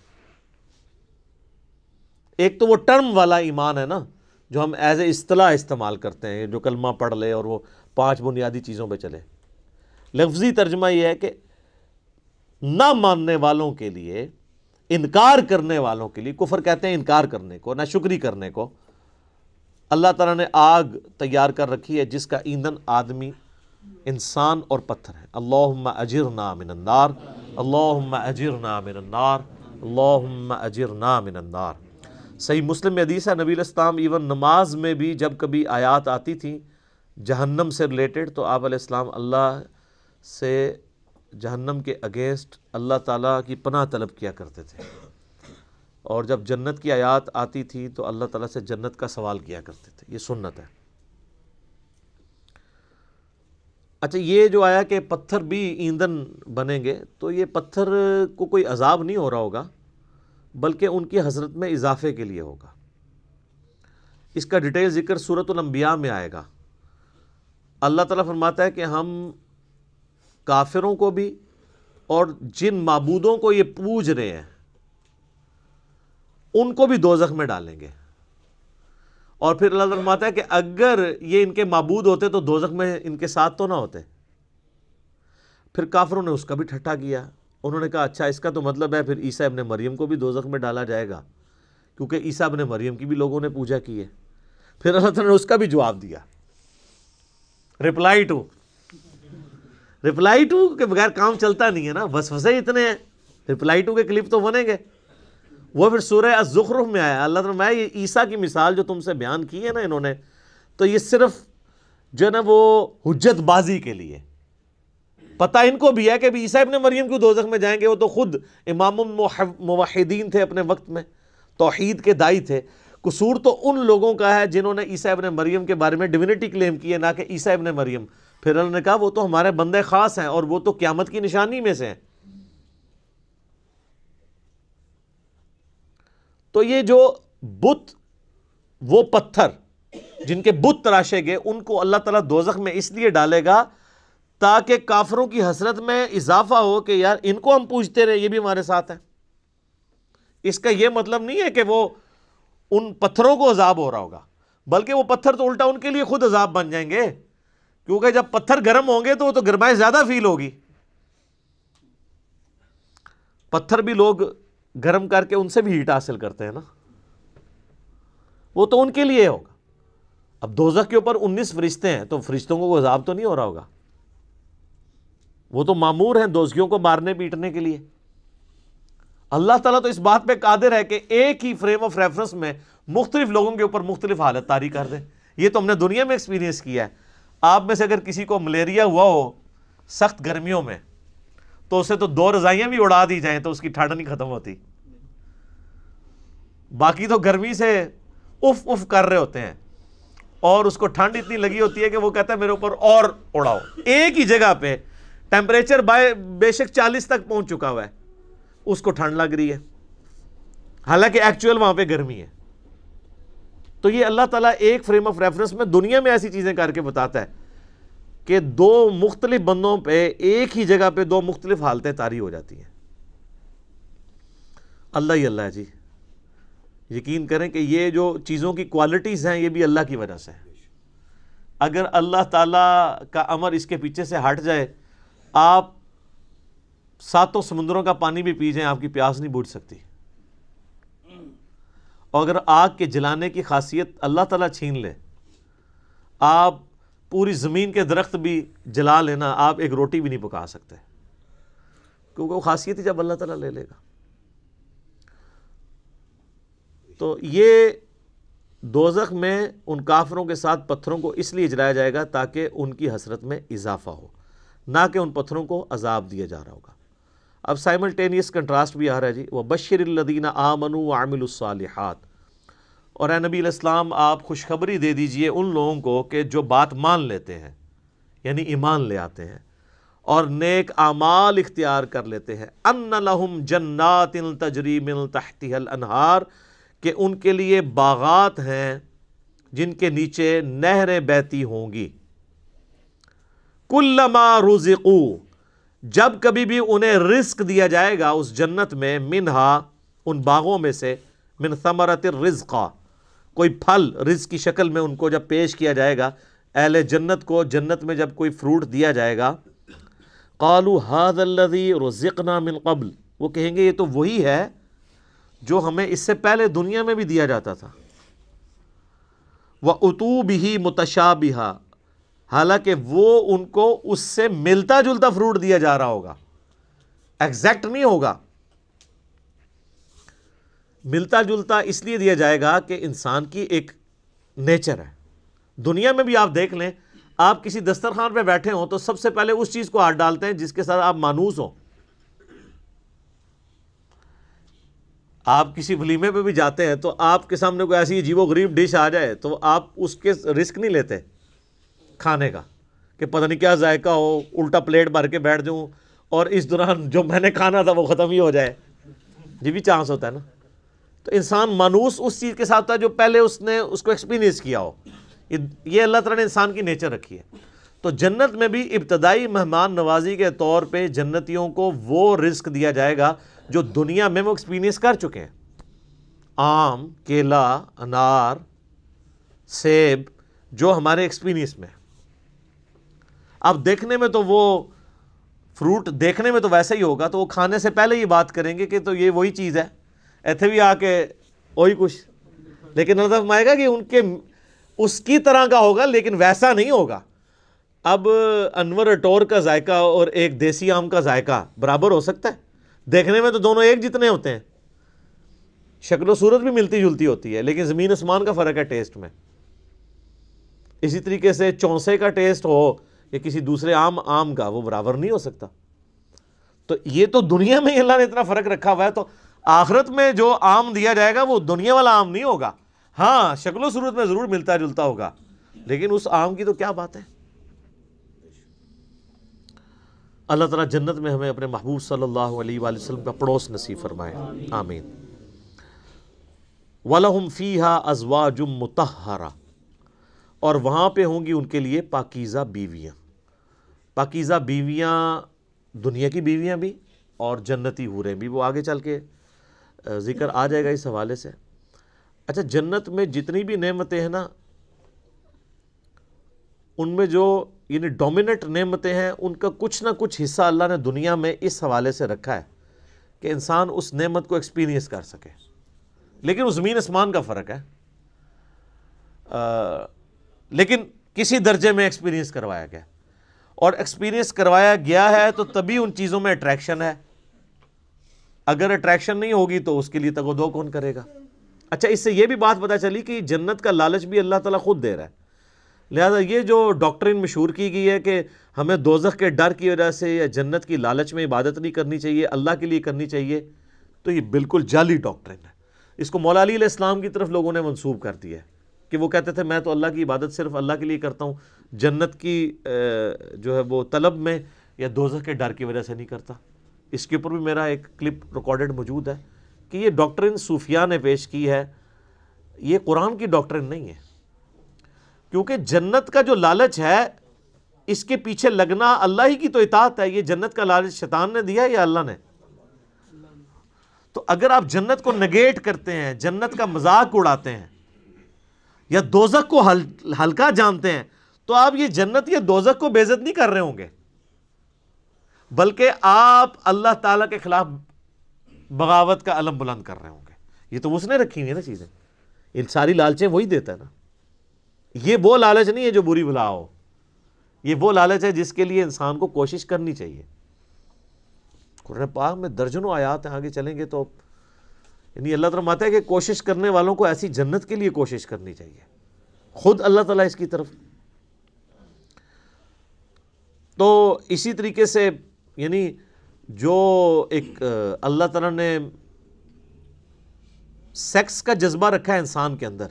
एक तो वो टर्म वाला ईमान है ना जो हम एज ए इस्तलाह इस्तेमाल करते हैं, जो कलमा पढ़ ले और वो पांच बुनियादी चीज़ों पे चले। लफ्ज़ी तर्जुमा ये है कि ना मानने वालों के लिए, इनकार करने वालों के लिए, कुफर कहते हैं इनकार करने को, ना शुक्री करने को, अल्लाह ताला ने आग तैयार कर रखी है जिसका ईंधन आदमी, इंसान और पत्थर है। अल्लाहुम्मा अजिरना मिनन्नार, अल्लाहुम्मा अजिरना मिनन्नार, अल्लाहुम्मा अजिरना मिनन्नार। सही मुस्लिम में हदीस है, नबी अलैहिस्सलाम इवन नमाज में भी जब कभी आयात आती थी जहन्नम से रिलेटेड तो आप अलैहिस्सलाम अल्लाह से जहन्नम के अगेंस्ट अल्लाह ताला की पनाह तलब किया करते थे, और जब जन्नत की आयात आती थी तो अल्लाह ताला से जन्नत का सवाल किया करते थे। ये सुन्नत है। अच्छा, ये जो आया कि पत्थर भी ईंधन बनेंगे, तो ये पत्थर को कोई अजाब नहीं हो रहा होगा बल्कि उनकी हजरत में इजाफे के लिए होगा। इसका डिटेल जिक्र सूरतुल अंबिया में आएगा। अल्लाह ताला फरमाता है कि हम काफिरों को भी और जिन माबूदों को ये पूज रहे हैं उनको भी दोज़ख में डालेंगे। और फिर अल्लाह ताला फरमाता है कि अगर ये इनके माबूद होते तो दोज़ख में इनके साथ तो ना होते। फिर काफिरों ने उसका भी ठट्ठा किया, उन्होंने कहा अच्छा इसका तो मतलब है फिर ईसा इब्ने मरियम को भी दोज़ख में डाला जाएगा क्योंकि ईसा इब्ने मरियम की भी लोगों ने पूजा की है। फिर अल्लाह ताला ने उसका भी जवाब दिया, रिप्लाई टू रिप्लाई टू के बगैर काम चलता नहीं है ना, वसवसे इतने हैं, रिप्लाई टू के क्लिप तो बनेंगे। वो फिर सूरह अज़-ज़ुखरुफ़ में आया, अल्लाह तआला ये ईसा की मिसाल जो तुमसे बयान की है ना इन्होंने, तो ये सिर्फ जो है ना वो हुज्जतबाजी के लिए, पता इनको भी है कि भी ईसा इब्ने मरियम क्यों दोज़ख में जाएंगे, वो तो ख़ुद इमाम मुवहिदीन थे अपने वक्त में, तौहीद के दाई थे। कसूर तो उन लोगों का है जिन्होंने ईसा इब्ने मरियम के बारे में डिविनिटी क्लेम की है, ना कि ईसा इब्ने मरियम। फिर उन्होंने कहा वो तो हमारे बंदे ख़ास हैं और वो तो क़यामत की निशानी में से हैं। तो ये जो बुत, वो पत्थर जिनके बुत तराशे गए उनको अल्लाह ताला दोज़ख में इसलिए डालेगा ताकि काफिरों की हसरत में इजाफा हो कि यार इनको हम पूछते रहे, ये भी हमारे साथ हैं। इसका ये मतलब नहीं है कि वो उन पत्थरों को अजाब हो रहा होगा, बल्कि वो पत्थर तो उल्टा उनके लिए खुद अजाब बन जाएंगे, क्योंकि जब पत्थर गर्म होंगे तो वो तो गर्माई ज़्यादा फील होगी। पत्थर भी लोग गर्म करके उनसे भी हीट हासिल करते हैं ना, वो तो उनके लिए होगा। अब दोज़ख के ऊपर उन्नीस फरिश्ते हैं तो फरिश्तों को अजाब तो नहीं हो रहा होगा, वो तो मामूर हैं दोज़खियों को मारने पीटने के लिए। अल्लाह ताला तो इस बात पे कादिर है कि एक ही फ्रेम ऑफ रेफरेंस में मुख्तलिफ लोगों के ऊपर मुख्तलिफ हालत तारी कर दे। ये तो हमने दुनिया में एक्सपीरियंस किया है। आप में से अगर किसी को मलेरिया हुआ हो सख्त गर्मियों में तो उसे तो दो रज़ाइयाँ भी उड़ा दी जाएँ तो उसकी ठंड नहीं ख़त्म होती, बाकी तो गर्मी से उफ उफ कर रहे होते हैं और उसको ठंड इतनी लगी होती है कि वो कहता है मेरे ऊपर और उड़ाओ। एक ही जगह पे टेम्परेचर बाय बेशक चालीस तक पहुँच चुका हुआ है, उसको ठंड लग रही है, हालांकि एक्चुअल वहाँ पे गर्मी है। तो ये अल्लाह ताला एक फ्रेम ऑफ रेफरेंस में दुनिया में ऐसी चीज़ें करके बताता है कि दो मुख्तलिफ बंदों पे एक ही जगह पे दो मुख्तलिफ हालतें तारी हो जाती हैं। अल्लाह ही अल्लाह जी, यकीन करें कि ये जो चीज़ों की क्वालिटीज़ हैं ये भी अल्लाह की वजह से है। अगर अल्लाह ताला का अमर इसके पीछे से हट जाए, आप सातों समुद्रों का पानी भी पी जाएं, आपकी प्यास नहीं बुझ सकती। और अगर आग के जलाने की खासियत अल्लाह ताला छीन ले, आप पूरी ज़मीन के दरख्त भी जला लेना, आप एक रोटी भी नहीं पका सकते, क्योंकि वो खासियत ही जब अल्लाह ताला ले लेगा। तो ये दोज़ख में उन काफिरों के साथ पत्थरों को इसलिए जलाया जाएगा ताकि उनकी हसरत में इजाफा हो, ना कि उन पत्थरों को अजाब दिया जा रहा होगा। अब साइमल्टेनियस कंट्रास्ट भी आ रहा है जी, वह बशरिल्लदीना आमनु व आमिलुस्सालिहात, और ए नबी अलैहिस्सलाम आप खुशखबरी दे दीजिए उन लोगों को कि जो बात मान लेते हैं, यानी ईमान ले आते हैं और नेक आमाल इख्तियार कर लेते हैं। अन्न लहुम जन्नातिन तजरी मिन तहतिहल अनहार, के उनके लिए बागात हैं जिनके नीचे नहरें बहती होंगी। कुल्लमा रुज़िक़ू, जब कभी भी उन्हें रिस्क दिया जाएगा उस जन्नत में, मिन्हा उन बागों में से, मिन समरतिर रिज़्क़ा, कोई फल रिज़्क़ की शक्ल में उनको जब पेश किया जाएगा, अहले जन्नत को जन्नत में जब कोई फ्रूट दिया जाएगा, क़ालू हाज़ल्लज़ी रुज़िक़ना मिन क़ब्ल, वो कहेंगे ये तो वही है जो हमें इससे पहले दुनिया में भी दिया जाता था। व उतू बिही मुतशाबिहा, हालांकि वो उनको उससे मिलता जुलता फ्रूट दिया जा रहा होगा, एग्जैक्ट नहीं होगा, मिलता जुलता इसलिए दिया जाएगा कि इंसान की एक नेचर है। दुनिया में भी आप देख लें, आप किसी दस्तरखान पे बैठे हों तो सबसे पहले उस चीज़ को हाथ डालते हैं जिसके साथ आप मानूस हों। आप किसी वलीमे पे भी जाते हैं तो आपके सामने कोई ऐसी अजीबोगरीब डिश आ जाए तो आप उसके रिस्क नहीं लेते खाने का कि पता नहीं क्या जायका हो, उल्टा प्लेट भर के बैठ जाऊं और इस दौरान जो मैंने खाना था वो ख़त्म ही हो जाए, ये भी चांस होता है ना। तो इंसान मानूस उस चीज़ के साथ होता है जो पहले उसने उसको एक्सपीरियंस किया हो। ये ये अल्लाह ताला ने इंसान की नेचर रखी है। तो जन्नत में भी इब्तदाई मेहमान नवाजी के तौर पे जन्नतियों को वो रिस्क दिया जाएगा जो दुनिया में वो एक्सपीरियंस कर चुके हैं। आम, केला, अनार, सेब, जो हमारे एक्सपीरियंस में। अब देखने में तो वो फ्रूट देखने में तो वैसे ही होगा, तो वो खाने से पहले ही बात करेंगे कि तो ये वही चीज़ है, ऐसे भी आके वही कुछ, लेकिन अल्लाह फरमाएगा कि उनके उसकी तरह का होगा लेकिन वैसा नहीं होगा। अब अनवर अटोर का जायका और एक देसी आम का जायका बराबर हो सकता है? देखने में तो दोनों एक जितने होते हैं, शक्ल और सूरत भी मिलती जुलती होती है, लेकिन ज़मीन आसमान का फ़र्क है टेस्ट में। इसी तरीके से चौंसे का टेस्ट हो या किसी दूसरे आम आम का, वो बराबर नहीं हो सकता। तो ये तो दुनिया में अल्लाह ने इतना फ़र्क रखा हुआ है, तो आखिरत में जो आम दिया जाएगा वो दुनिया वाला आम नहीं होगा। हाँ, शक्लो सूरत में ज़रूर मिलता जुलता होगा, लेकिन उस आम की तो क्या बात है। अल्लाह ताला जन्नत में हमें अपने महबूब सल्लल्लाहु अलैहि वसल्लम का पड़ोस नसीब फरमाए, आमीन। वलहुम फीहा अज़वाजुम मुतहहरा, और वहाँ पे होंगी उनके लिए पाकीज़ा बीवियाँ। पाकीज़ा बीवियाँ दुनिया की बीवियाँ भी और जन्नती हूरें भी, वो आगे चल के ज़िक्र आ जाएगा इस हवाले से। अच्छा, जन्नत में जितनी भी नेमतें हैं ना, उनमें जो यानी डोमिनेट नेमतें हैं, उनका कुछ ना कुछ हिस्सा अल्लाह ने दुनिया में इस हवाले से रखा है कि इंसान उस नेमत को एक्सपीरियंस कर सके, लेकिन उस ज़मीन आसमान का फ़र्क है। आ, लेकिन किसी दर्जे में एक्सपीरियंस करवाया गया, और एक्सपीरियंस करवाया गया है तो तभी उन चीज़ों में अट्रैक्शन है। अगर अट्रैक्शन नहीं होगी तो उसके लिए तगोदो कौन करेगा। अच्छा, इससे यह भी बात पता चली कि जन्नत का लालच भी अल्लाह ताला खुद दे रहा है। लिहाजा ये जो डॉक्ट्रिन मशहूर की गई है कि हमें दोज़ख के डर की वजह से या जन्नत की लालच में इबादत नहीं करनी चाहिए, अल्लाह के लिए करनी चाहिए, तो ये बिल्कुल जाली डॉक्ट्रिन है। इसको मौला अली अलैहिस्सलाम की तरफ लोगों ने मंसूब कर दिया है कि वो कहते थे मैं तो अल्लाह की इबादत सिर्फ अल्लाह के लिए करता हूँ, जन्नत की जो है वो तलब में या दोज़ख के डर की वजह से नहीं करता। इसके ऊपर भी मेरा एक क्लिप रिकॉर्डेड मौजूद है कि ये डॉक्ट्रिन सूफिया ने पेश की है, ये कुरान की डॉक्ट्रिन नहीं है। क्योंकि जन्नत का जो लालच है, इसके पीछे लगना अल्लाह ही की तो इताअत है। ये जन्नत का लालच शैतान ने दिया है या अल्लाह ने? तो अगर आप जन्नत को नेगेट करते हैं, जन्नत का मजाक उड़ाते हैं या दोज़ख को हल, हल्का जानते हैं, तो आप ये जन्नत या दोज़ख को बेइज्जत नहीं कर रहे होंगे, बल्कि आप अल्लाह ताला के खिलाफ बगावत का अलम बुलंद कर रहे होंगे। ये तो उसने रखी हुई है ना चीज़ें, इन सारी लालचें वही देता है ना। ये वो लालच नहीं है जो बुरी भला हो, ये वो लालच है जिसके लिए इंसान को कोशिश करनी चाहिए। कुरान पाक में दर्जनों आयात हैं, आगे चलेंगे तो यानी अल्लाह ताला फरमाता है कि कोशिश करने वालों को ऐसी जन्नत के लिए कोशिश करनी चाहिए। खुद अल्लाह ताला इसकी तरफ। तो इसी तरीके से यानी जो एक अल्लाह ताला ने सेक्स का जज्बा रखा है इंसान के अंदर,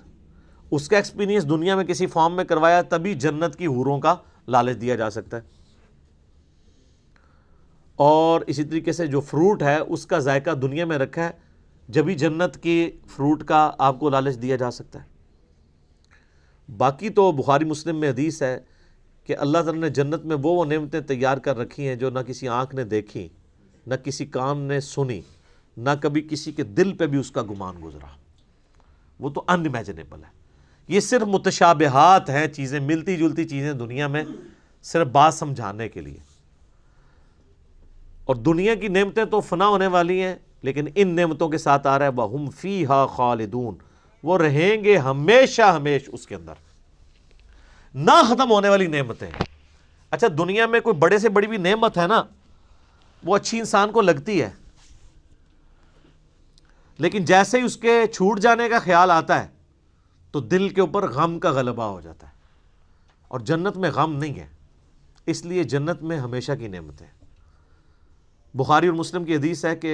उसका एक्सपीरियंस दुनिया में किसी फॉर्म में करवाया, तभी जन्नत की हूरों का लालच दिया जा सकता है। और इसी तरीके से जो फ्रूट है उसका जायका दुनिया में रखा है, जब भी जन्नत के फ्रूट का आपको लालच दिया जा सकता है। बाकी तो बुखारी मुस्लिम में हदीस है कि अल्लाह ताला ने जन्नत में वो वो नेमतें तैयार कर रखी हैं जो ना किसी आँख ने देखी, ना किसी कान ने सुनी, ना कभी किसी के दिल पे भी उसका गुमान गुजरा। वो तो अनइमेजिनेबल है। ये सिर्फ मुतशाबहात हैं चीज़ें, मिलती जुलती चीज़ें दुनिया में, सिर्फ बात समझाने के लिए। और दुनिया की नेमतें तो फना होने वाली हैं, लेकिन इन नेमतों के साथ आ रहा है वहुम फीहा खालिदून, वो रहेंगे हमेशा हमेश उसके अंदर, ना ख़त्म होने वाली नेमतें। अच्छा, दुनिया में कोई बड़े से बड़ी भी नेमत है ना, वो अच्छी इंसान को लगती है, लेकिन जैसे ही उसके छूट जाने का ख्याल आता है तो दिल के ऊपर गम का गलबा हो जाता है। और जन्नत में गम नहीं है, इसलिए जन्नत में हमेशा की नेमतें। बुखारी और मुस्लिम की हदीस है कि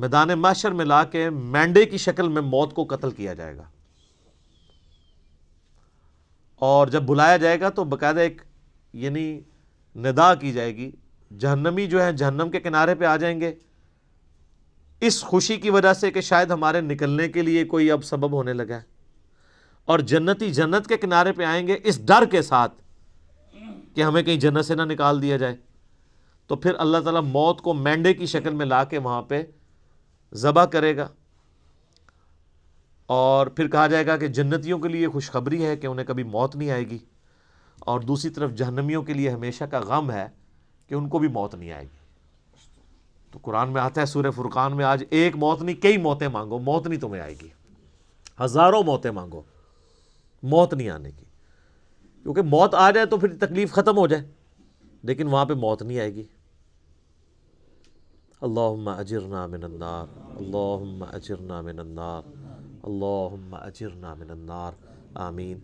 मैदान महशर में ला के मेंढे की शक्ल में मौत को कत्ल किया जाएगा, और जब बुलाया जाएगा तो बाकायदा एक यानी निदा की जाएगी। जहन्नमी जो है जहन्नम के किनारे पे आ जाएंगे इस खुशी की वजह से कि शायद हमारे निकलने के लिए कोई अब सबब होने लगा है, और जन्नती जन्नत के किनारे पे आएंगे इस डर के साथ कि हमें कहीं जन्नत से ना निकाल दिया जाए। तो फिर अल्लाह ताला मौत को मेंढे की शक्ल में ला के वहाँ पे ज़बह करेगा और फिर कहा जाएगा कि जन्नतियों के लिए खुशखबरी है कि उन्हें कभी मौत नहीं आएगी, और दूसरी तरफ जहन्नमियों के लिए हमेशा का गम है कि उनको भी मौत नहीं आएगी। तो कुरान में आता है सूरह फुरकान में, आज एक मौत नहीं कई मौतें मांगो, मौत नहीं तुम्हें आएगी। हज़ारों मौतें मांगो, मौत नहीं आने की, क्योंकि मौत आ जाए तो फिर तकलीफ़ ख़त्म हो जाए, लेकिन वहाँ पे मौत नहीं आएगी। अल्लाहुम्मा अजिरना मिनन नार, अल्लाहुम्मा अजिरना मिनन नार, अल्लाहुम्मा अजिरना मिनन नार, आमीन।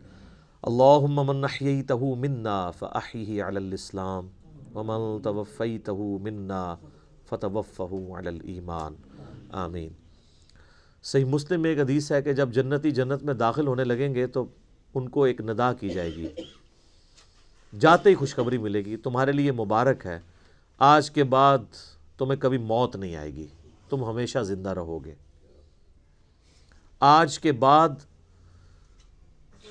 अल्लाहुम्मा मन अहयैतहु मिन्ना फ़अहयिही अलल इस्लाम व मन तवफ़्फ़ैतहु मिन्ना फ़तवफ़्फ़हु अलल ईमान, आमीन। सही मुस्लिम में एक हदीस है कि जब जन्नती जन्नत में दाखिल होने लगेंगे तो उनको एक नदा की जाएगी, जाते ही खुशखबरी मिलेगी, तुम्हारे लिए मुबारक है, आज के बाद तुम्हें कभी मौत नहीं आएगी, तुम हमेशा ज़िंदा रहोगे। आज के बाद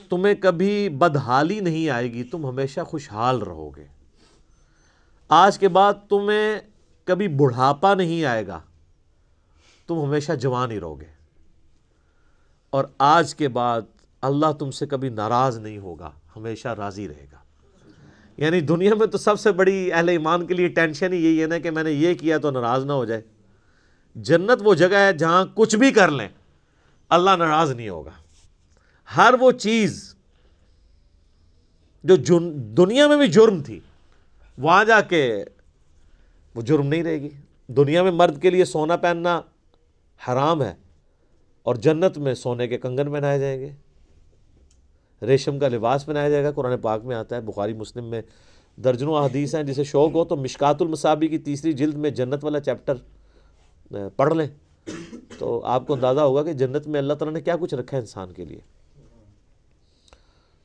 तुम्हें कभी बदहाली नहीं आएगी, तुम हमेशा खुशहाल रहोगे। आज के बाद तुम्हें कभी बुढ़ापा नहीं आएगा, तुम हमेशा जवान ही रहोगे। और आज के बाद अल्लाह तुमसे कभी नाराज़ नहीं होगा, हमेशा राज़ी रहेगा। यानी दुनिया में तो सबसे बड़ी अहले ईमान के लिए टेंशन ही यही है ना कि मैंने ये किया तो नाराज़ ना हो जाए। जन्नत वो जगह है जहाँ कुछ भी कर लें अल्लाह नाराज़ नहीं होगा। हर वो चीज़ जो दुनिया में भी जुर्म थी वहाँ जाके वो जुर्म नहीं रहेगी। दुनिया में मर्द के लिए सोना पहनना हराम है और जन्नत में सोने के कंगन पहनाए जाएंगे, रेशम का लिबास पहनाया जाएगा। कुरान पाक में आता है, बुखारी मुस्लिम में दर्जनों अहदीस हैं, जिसे शौक़ हो तो मिशकातुल मसाबी की तीसरी जिल्द में जन्नत वाला चैप्टर पढ़ लें तो आपको अंदाज़ा होगा कि जन्नत में अल्लाह ताला ने क्या कुछ रखा है इंसान के लिए।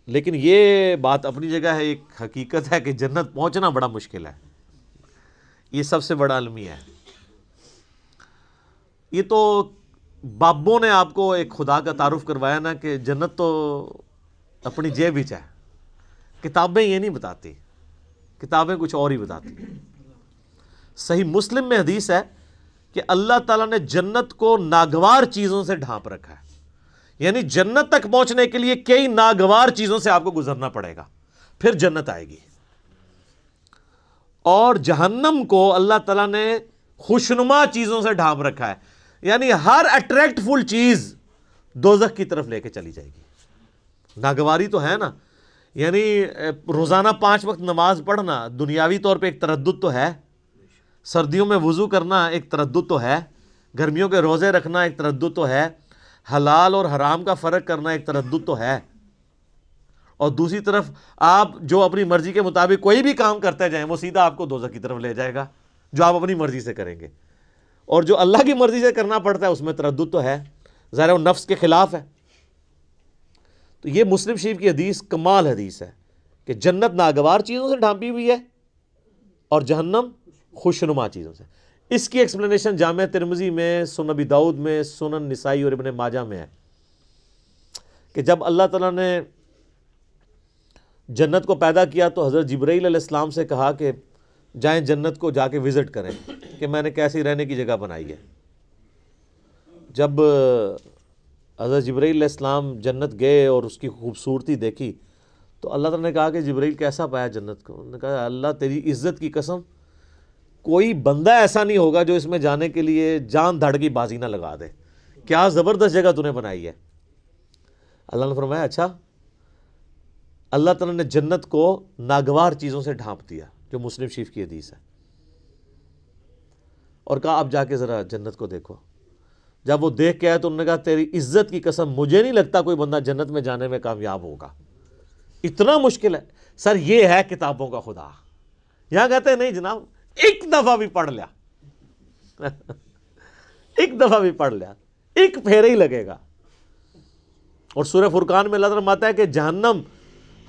लेकिन ये बात अपनी जगह है, एक हकीकत है कि जन्नत पहुँचना बड़ा मुश्किल है, ये सबसे बड़ा अलमिया है। ये तो बाबों ने आपको एक खुदा का तारुफ करवाया ना कि जन्नत तो अपनी जेब ही है, किताबें ये नहीं बताती, किताबें कुछ और ही बताती। सही मुस्लिम में हदीस है कि अल्लाह ताला ने जन्नत को नागवार चीज़ों से ढांप रखा है, यानी जन्नत तक पहुंचने के लिए कई नागवार चीज़ों से आपको गुजरना पड़ेगा, फिर जन्नत आएगी। और जहन्नम को अल्लाह ताला ने खुशनुमा चीज़ों से ढांप रखा है, यानी हर अट्रैक्टफुल चीज़ दोज़ख की तरफ लेके चली जाएगी। नागवारी तो है ना, यानी रोज़ाना पांच वक्त नमाज पढ़ना दुनियावी तौर पे एक तरद्दुद तो है, सर्दियों में वज़ू करना एक तरद्दुद तो है, गर्मियों के रोज़े रखना एक तरद्दुद तो है, हलाल और हराम का फ़र्क करना एक तरद्दुद तो है, और दूसरी तरफ आप जो अपनी मर्ज़ी के मुताबिक कोई भी काम करते जाएँ वो सीधा आपको दोज़ख की तरफ ले जाएगा, जो आप अपनी मर्ज़ी से करेंगे। और जो अल्लाह की मर्ज़ी से करना पड़ता है उसमें तरद्दुद तो है, ज़ाहिर वो नफ्स के ख़िलाफ़ है। तो ये मुस्लिम शरीफ की हदीस कमाल हदीस है कि जन्नत नागवार चीज़ों से ढांपी हुई है और जहन्नम खुशनुमा चीज़ों से। इसकी एक्सप्लेनेशन जामे तिरमिज़ी में, सुन अबी दाऊद में, सुनन निसाई और इब्ने माजा में है कि जब अल्लाह ताला ने जन्नत को पैदा किया तो हज़रत जिब्राईल अलैहिस्सलाम से कहा कि जाएँ जन्नत को जाके विज़िट करें कि मैंने कैसी रहने की जगह बनाई है। जब हज़रत जिब्राईल अलैहिस्सलाम जन्नत गए और उसकी खूबसूरती देखी तो अल्लाह ताला ने कहा कि जिब्राईल कैसा पाया जन्नत को? उन्होंने कहा अल्लाह तेरी इज़्ज़त की कसम कोई बंदा ऐसा नहीं होगा जो इसमें जाने के लिए जान धड़ की बाजी ना लगा दे, क्या ज़बरदस्त जगह तूने बनाई है। अल्लाह ने फरमाया अच्छा, अल्लाह ताला ने जन्नत को नागवार चीज़ों से ढांप दिया, जो मुस्लिम शरीफ की हदीस है, और कहा आप जाके ज़रा जन्नत को देखो। जब वो देख के आया तो उन्होंने कहा तेरी इज्जत की कसम मुझे नहीं लगता कोई बंदा जन्नत में जाने में कामयाब होगा, इतना मुश्किल है। सर ये है किताबों का खुदा, यहाँ कहते हैं नहीं जनाब एक दफ़ा भी पढ़ लिया एक दफ़ा भी पढ़ लिया एक फेरे ही लगेगा। और सूरह फुरकान में अल्लाह फरमाता है कि जहन्नम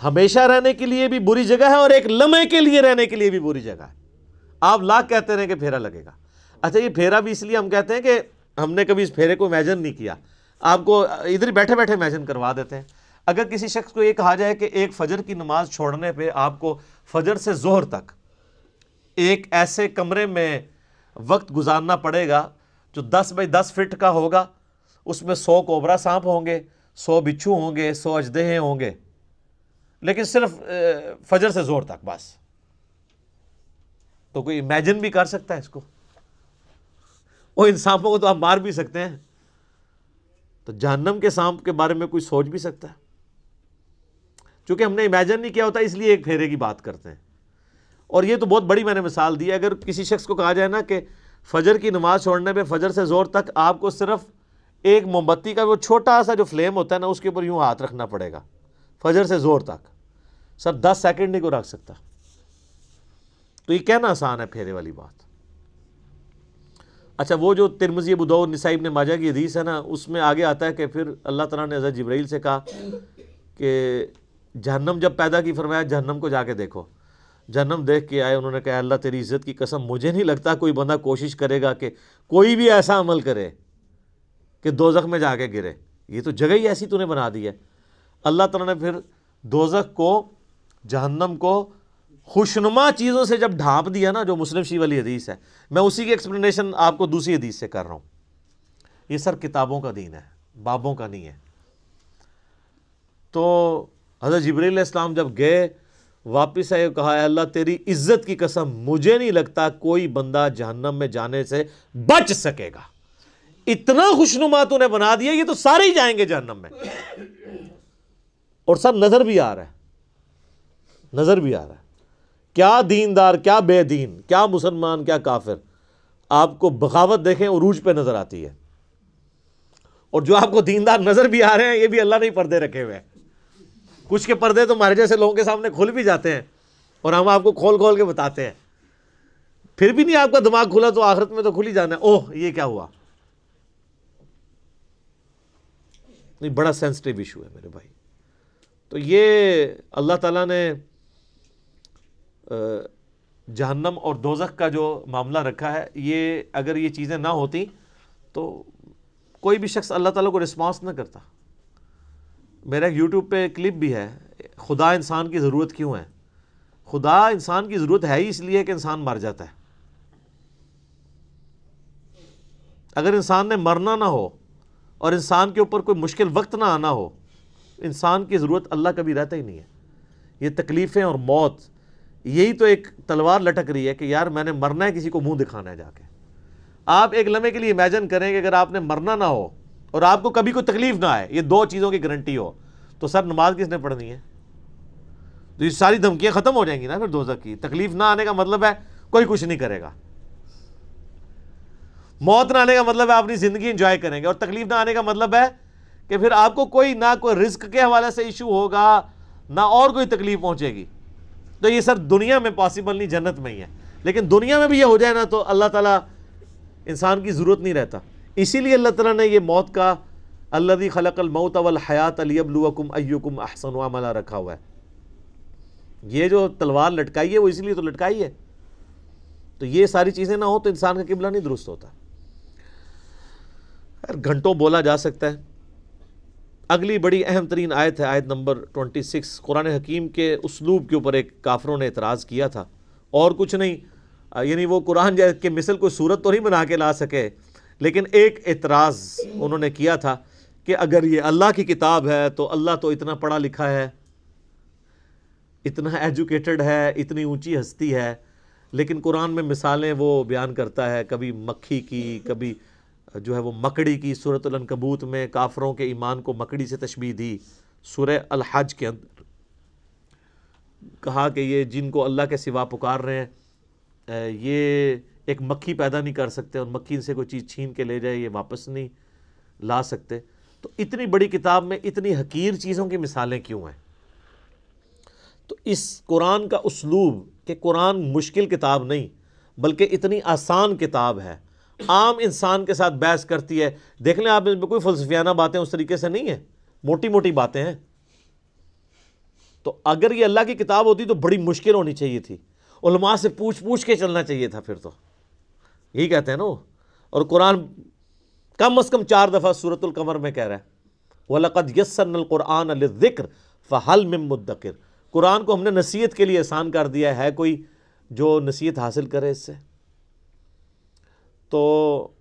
हमेशा रहने के लिए भी बुरी जगह है और एक लम्हे के लिए रहने के लिए भी बुरी जगह है, आप लाख कहते रहे कि फेरा लगेगा। अच्छा ये फेरा भी इसलिए हम कहते हैं कि हमने कभी इस फेरे को इमेजिन नहीं किया, आपको इधर बैठे बैठे इमेजिन करवा देते हैं। अगर किसी शख्स को ये कहा जाए कि एक फजर की नमाज छोड़ने पे आपको फजर से जोहर तक एक ऐसे कमरे में वक्त गुजारना पड़ेगा जो दस बाई दस फिट का होगा, उसमें सौ कोबरा सांप होंगे, सौ बिच्छू होंगे, सौ अजदेहे होंगे, लेकिन सिर्फ फजर से जोहर तक बस, तो कोई इमेजिन भी कर सकता है इसको? वो इन सांपों को तो आप मार भी सकते हैं, तो जहन्नम के सांप के बारे में कोई सोच भी सकता है? चूँकि हमने इमेजिन नहीं किया होता, इसलिए एक फेरे की बात करते हैं। और ये तो बहुत बड़ी मैंने मिसाल दी है। अगर किसी शख्स को कहा जाए ना कि फजर की नमाज छोड़ने पे फजर से जोर तक आपको सिर्फ एक मोमबत्ती का वो छोटा सा जो फ्लेम होता है ना, उसके ऊपर यूँ हाथ रखना पड़ेगा फजर से जोर तक, सर दस सेकेंड नहीं को रख सकता। तो ये कहना आसान है फेरे वाली बात। अच्छा, वो जो Tirmidhi, Abu Dawud, Nasai, Ibn Majah की हदीस है ना, उसमें आगे आता है कि फिर अल्लाह ताला ने हज़रत जिब्राइल से कहा कि जहन्नम जब पैदा की, फरमाया जहन्नम को जाके देखो। जहन्नम देख के आए, उन्होंने कहा अल्लाह तेरी इज़्ज़त की कसम, मुझे नहीं लगता कोई बंदा कोशिश करेगा कि कोई भी ऐसा अमल करे कि दोज़ख में जाके गिरे, ये तो जगह ही ऐसी तूने बना दी है। अल्लाह ताला ने फिर दोज़ख को, जहन्नम को खुशनुमा चीज़ों से जब ढाँप दिया ना, जो मुस्लिम शरीफ वाली हदीस है, मैं उसी की एक्सप्लेनेशन आपको दूसरी हदीस से कर रहा हूँ। ये सर किताबों का दीन है, बाबों का नहीं है। तो हज़रत जिब्रील अलैहिस्सलाम जब गए वापस आए, कहा अल्लाह तेरी इज़्ज़त की कसम, मुझे नहीं लगता कोई बंदा जहन्नम में जाने से बच सकेगा, इतना खुशनुमा तूने बना दिया, ये तो सारे ही जाएंगे जहन्नम में। और सब नज़र भी आ रहा है, नज़र भी आ रहा है, क्या दीनदार क्या बेदीन, क्या मुसलमान क्या काफिर, आपको बगावत देखें उरूज पे नज़र आती है। और जो आपको दीनदार नज़र भी आ रहे हैं, ये भी अल्लाह ने पर्दे रखे हुए हैं। कुछ के पर्दे तो हमारे जैसे लोगों के सामने खुल भी जाते हैं, और हम आपको खोल खोल के बताते हैं, फिर भी नहीं आपका दिमाग खुला, तो आखिरत में तो खुल ही जाना है, ओह ये क्या हुआ। नहीं, बड़ा सेंसिटिव इशू है मेरे भाई। तो ये अल्लाह ताला ने जहन्नम और दोज़ख का जो मामला रखा है, ये अगर ये चीज़ें ना होती तो कोई भी शख्स अल्लाह ताला को रिस्पॉन्स ना करता। मेरा एक यूट्यूब पे क्लिप भी है, खुदा इंसान की ज़रूरत क्यों है। खुदा इंसान की ज़रूरत है ही इसलिए कि इंसान मर जाता है। अगर इंसान ने मरना ना हो और इंसान के ऊपर कोई मुश्किल वक्त ना आना हो, इंसान की ज़रूरत अल्लाह कभी रहता ही नहीं है। ये तकलीफ़ें और मौत, यही तो एक तलवार लटक रही है कि यार मैंने मरना है, किसी को मुंह दिखाना है जाके। आप एक लम्हे के लिए इमेजिन करें कि अगर आपने मरना ना हो और आपको कभी कोई तकलीफ ना आए, ये दो चीज़ों की गारंटी हो, तो सर नमाज किसने पढ़नी है? तो ये सारी धमकियां ख़त्म हो जाएंगी ना फिर दोज़ख की। तकलीफ ना आने का मतलब है कोई कुछ नहीं करेगा, मौत ना आने का मतलब है अपनी ज़िंदगी इंजॉय करेंगे, और तकलीफ ना आने का मतलब है कि फिर आपको कोई ना कोई रिस्क के हवाले से इशू होगा ना और कोई तकलीफ पहुँचेगी। तो ये सर दुनिया में पॉसिबल नहीं, जन्नत में ही है। लेकिन दुनिया में भी ये हो जाए ना तो अल्लाह ताला इंसान की ज़रूरत नहीं रहता। इसीलिए अल्लाह ताला ने ये मौत का अल्लज़ी खलक़ल मौत वल हयात लियब्लुवकुम अय्युकुम अहसनु अमला रखा हुआ है। ये जो तलवार लटकाई है वो इसीलिए तो लटकाई है। तो ये सारी चीज़ें ना हो तो इंसान का किबला नहीं दुरुस्त होता। यार घंटों बोला जा सकता है। अगली बड़ी अहम तरीन आयत है, आयत नंबर छब्बीस। कुरान हकीम के उसलूब के ऊपर एक काफ़रों ने एतराज़ किया था, और कुछ नहीं, यानी वो कुरान के मिसल कोई सूरत तो नहीं बना के ला सके, लेकिन एक एतराज़ उन्होंने किया था कि अगर ये अल्लाह की किताब है तो अल्लाह तो इतना पढ़ा लिखा है, इतना एजुकेटेड है, इतनी ऊँची हस्ती है, लेकिन कुरान में मिसालें वो बयान करता है, कभी मक्खी की, कभी जो है वो मकड़ी की। सूरतुल अनकबूत में काफरों के ईमान को मकड़ी से तशबीह दी। सूरह अल हज के अंदर कहा कि ये जिनको अल्लाह के सिवा पुकार रहे हैं, ये एक मक्खी पैदा नहीं कर सकते, और मक्खी से कोई चीज़ छीन के ले जाए ये वापस नहीं ला सकते। तो इतनी बड़ी किताब में इतनी हकीर चीज़ों की मिसालें क्यों हैं? तो इस कुरान का उसलूब कि कुरान मुश्किल किताब नहीं बल्कि इतनी आसान किताब है, आम इंसान के साथ बहस करती है। देख लें आप, इसमें कोई फलसफियाना बातें उस तरीके से नहीं है, मोटी मोटी बातें हैं। तो अगर ये अल्लाह की किताब होती तो बड़ी मुश्किल होनी चाहिए थी, उलमा से पूछ पूछ के चलना चाहिए था फिर, तो यही कहते हैं ना। और कुरान कम अज़ कम चार दफ़ा सूरतुल कमर में कह रहा है वलक़द यस्सरनल कुरान लिज़िक्र फ़हल मिन मुद्दकिर। कुरान को हमने नसीहत के लिए आसान कर दिया है, कोई जो नसीहत हासिल करे इससे। तो